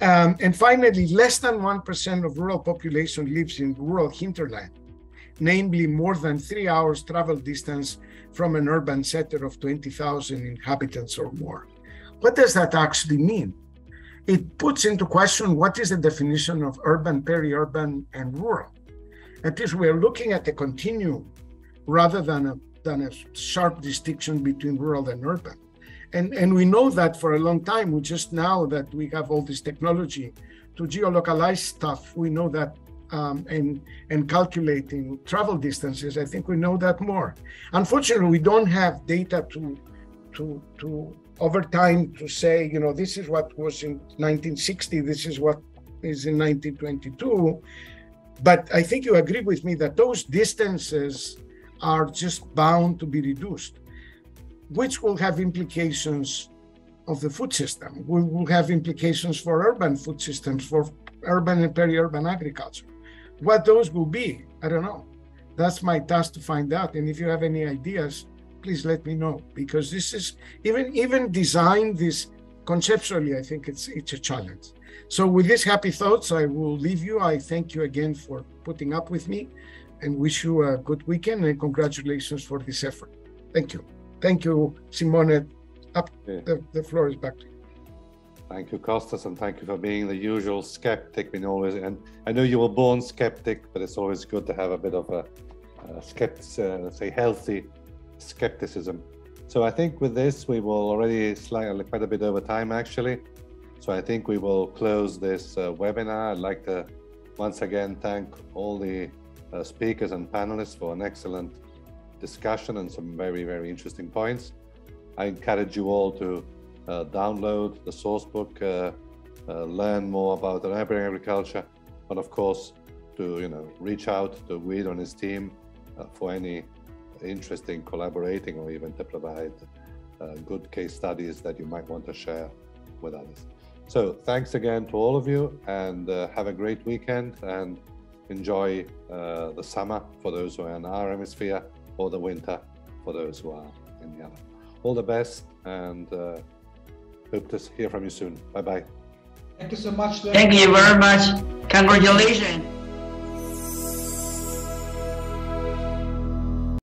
Um, and finally, less than one percent of rural population lives in rural hinterland, namely more than three hours travel distance from an urban center of twenty thousand inhabitants or more. What does that actually mean? It puts into question what is the definition of urban, peri-urban, and rural. That is, we're looking at a continuum rather than a than a sharp distinction between rural and urban. And, and we know that for a long time. We just now that we have all this technology to geolocalize stuff, we know that, um, and, and calculating travel distances, I think we know that more. Unfortunately, we don't have data to, to, to over time to say, you know, this is what was in nineteen sixty, this is what is in nineteen twenty-two. But I think you agree with me that those distances are just bound to be reduced, which will have implications of the food system. We will have implications for urban food systems, for urban and peri-urban agriculture. What those will be, I don't know. That's my task to find out. And if you have any ideas, please let me know, because this is, even, even design this conceptually, I think it's, it's a challenge. So with these happy thoughts, I will leave you. I thank you again for putting up with me, and wish you a good weekend, and congratulations for this effort. Thank you. Thank you, Simone. Up, yeah. the, the floor is back to you. Thank you, Costas, and thank you for being the usual skeptic. We always, and I know you were born skeptic, but it's always good to have a bit of a, a skeptic, uh, let's say, healthy skepticism. So I think with this, we will already slide quite a bit over time, actually. So I think we will close this uh, webinar. I'd like to once again thank all the Uh, speakers and panelists for an excellent discussion and some very, very interesting points. I encourage you all to uh, download the source book, uh, uh, learn more about urban agriculture, but of course to you know reach out to Guido and his team uh, for any interest in collaborating or even to provide uh, good case studies that you might want to share with others. So thanks again to all of you, and uh, have a great weekend, and enjoy uh, the summer for those who are in our hemisphere, or the winter for those who are in the other. All the best, and uh, hope to hear from you soon. Bye-bye. Thank you so much. Thank you very much. Congratulations.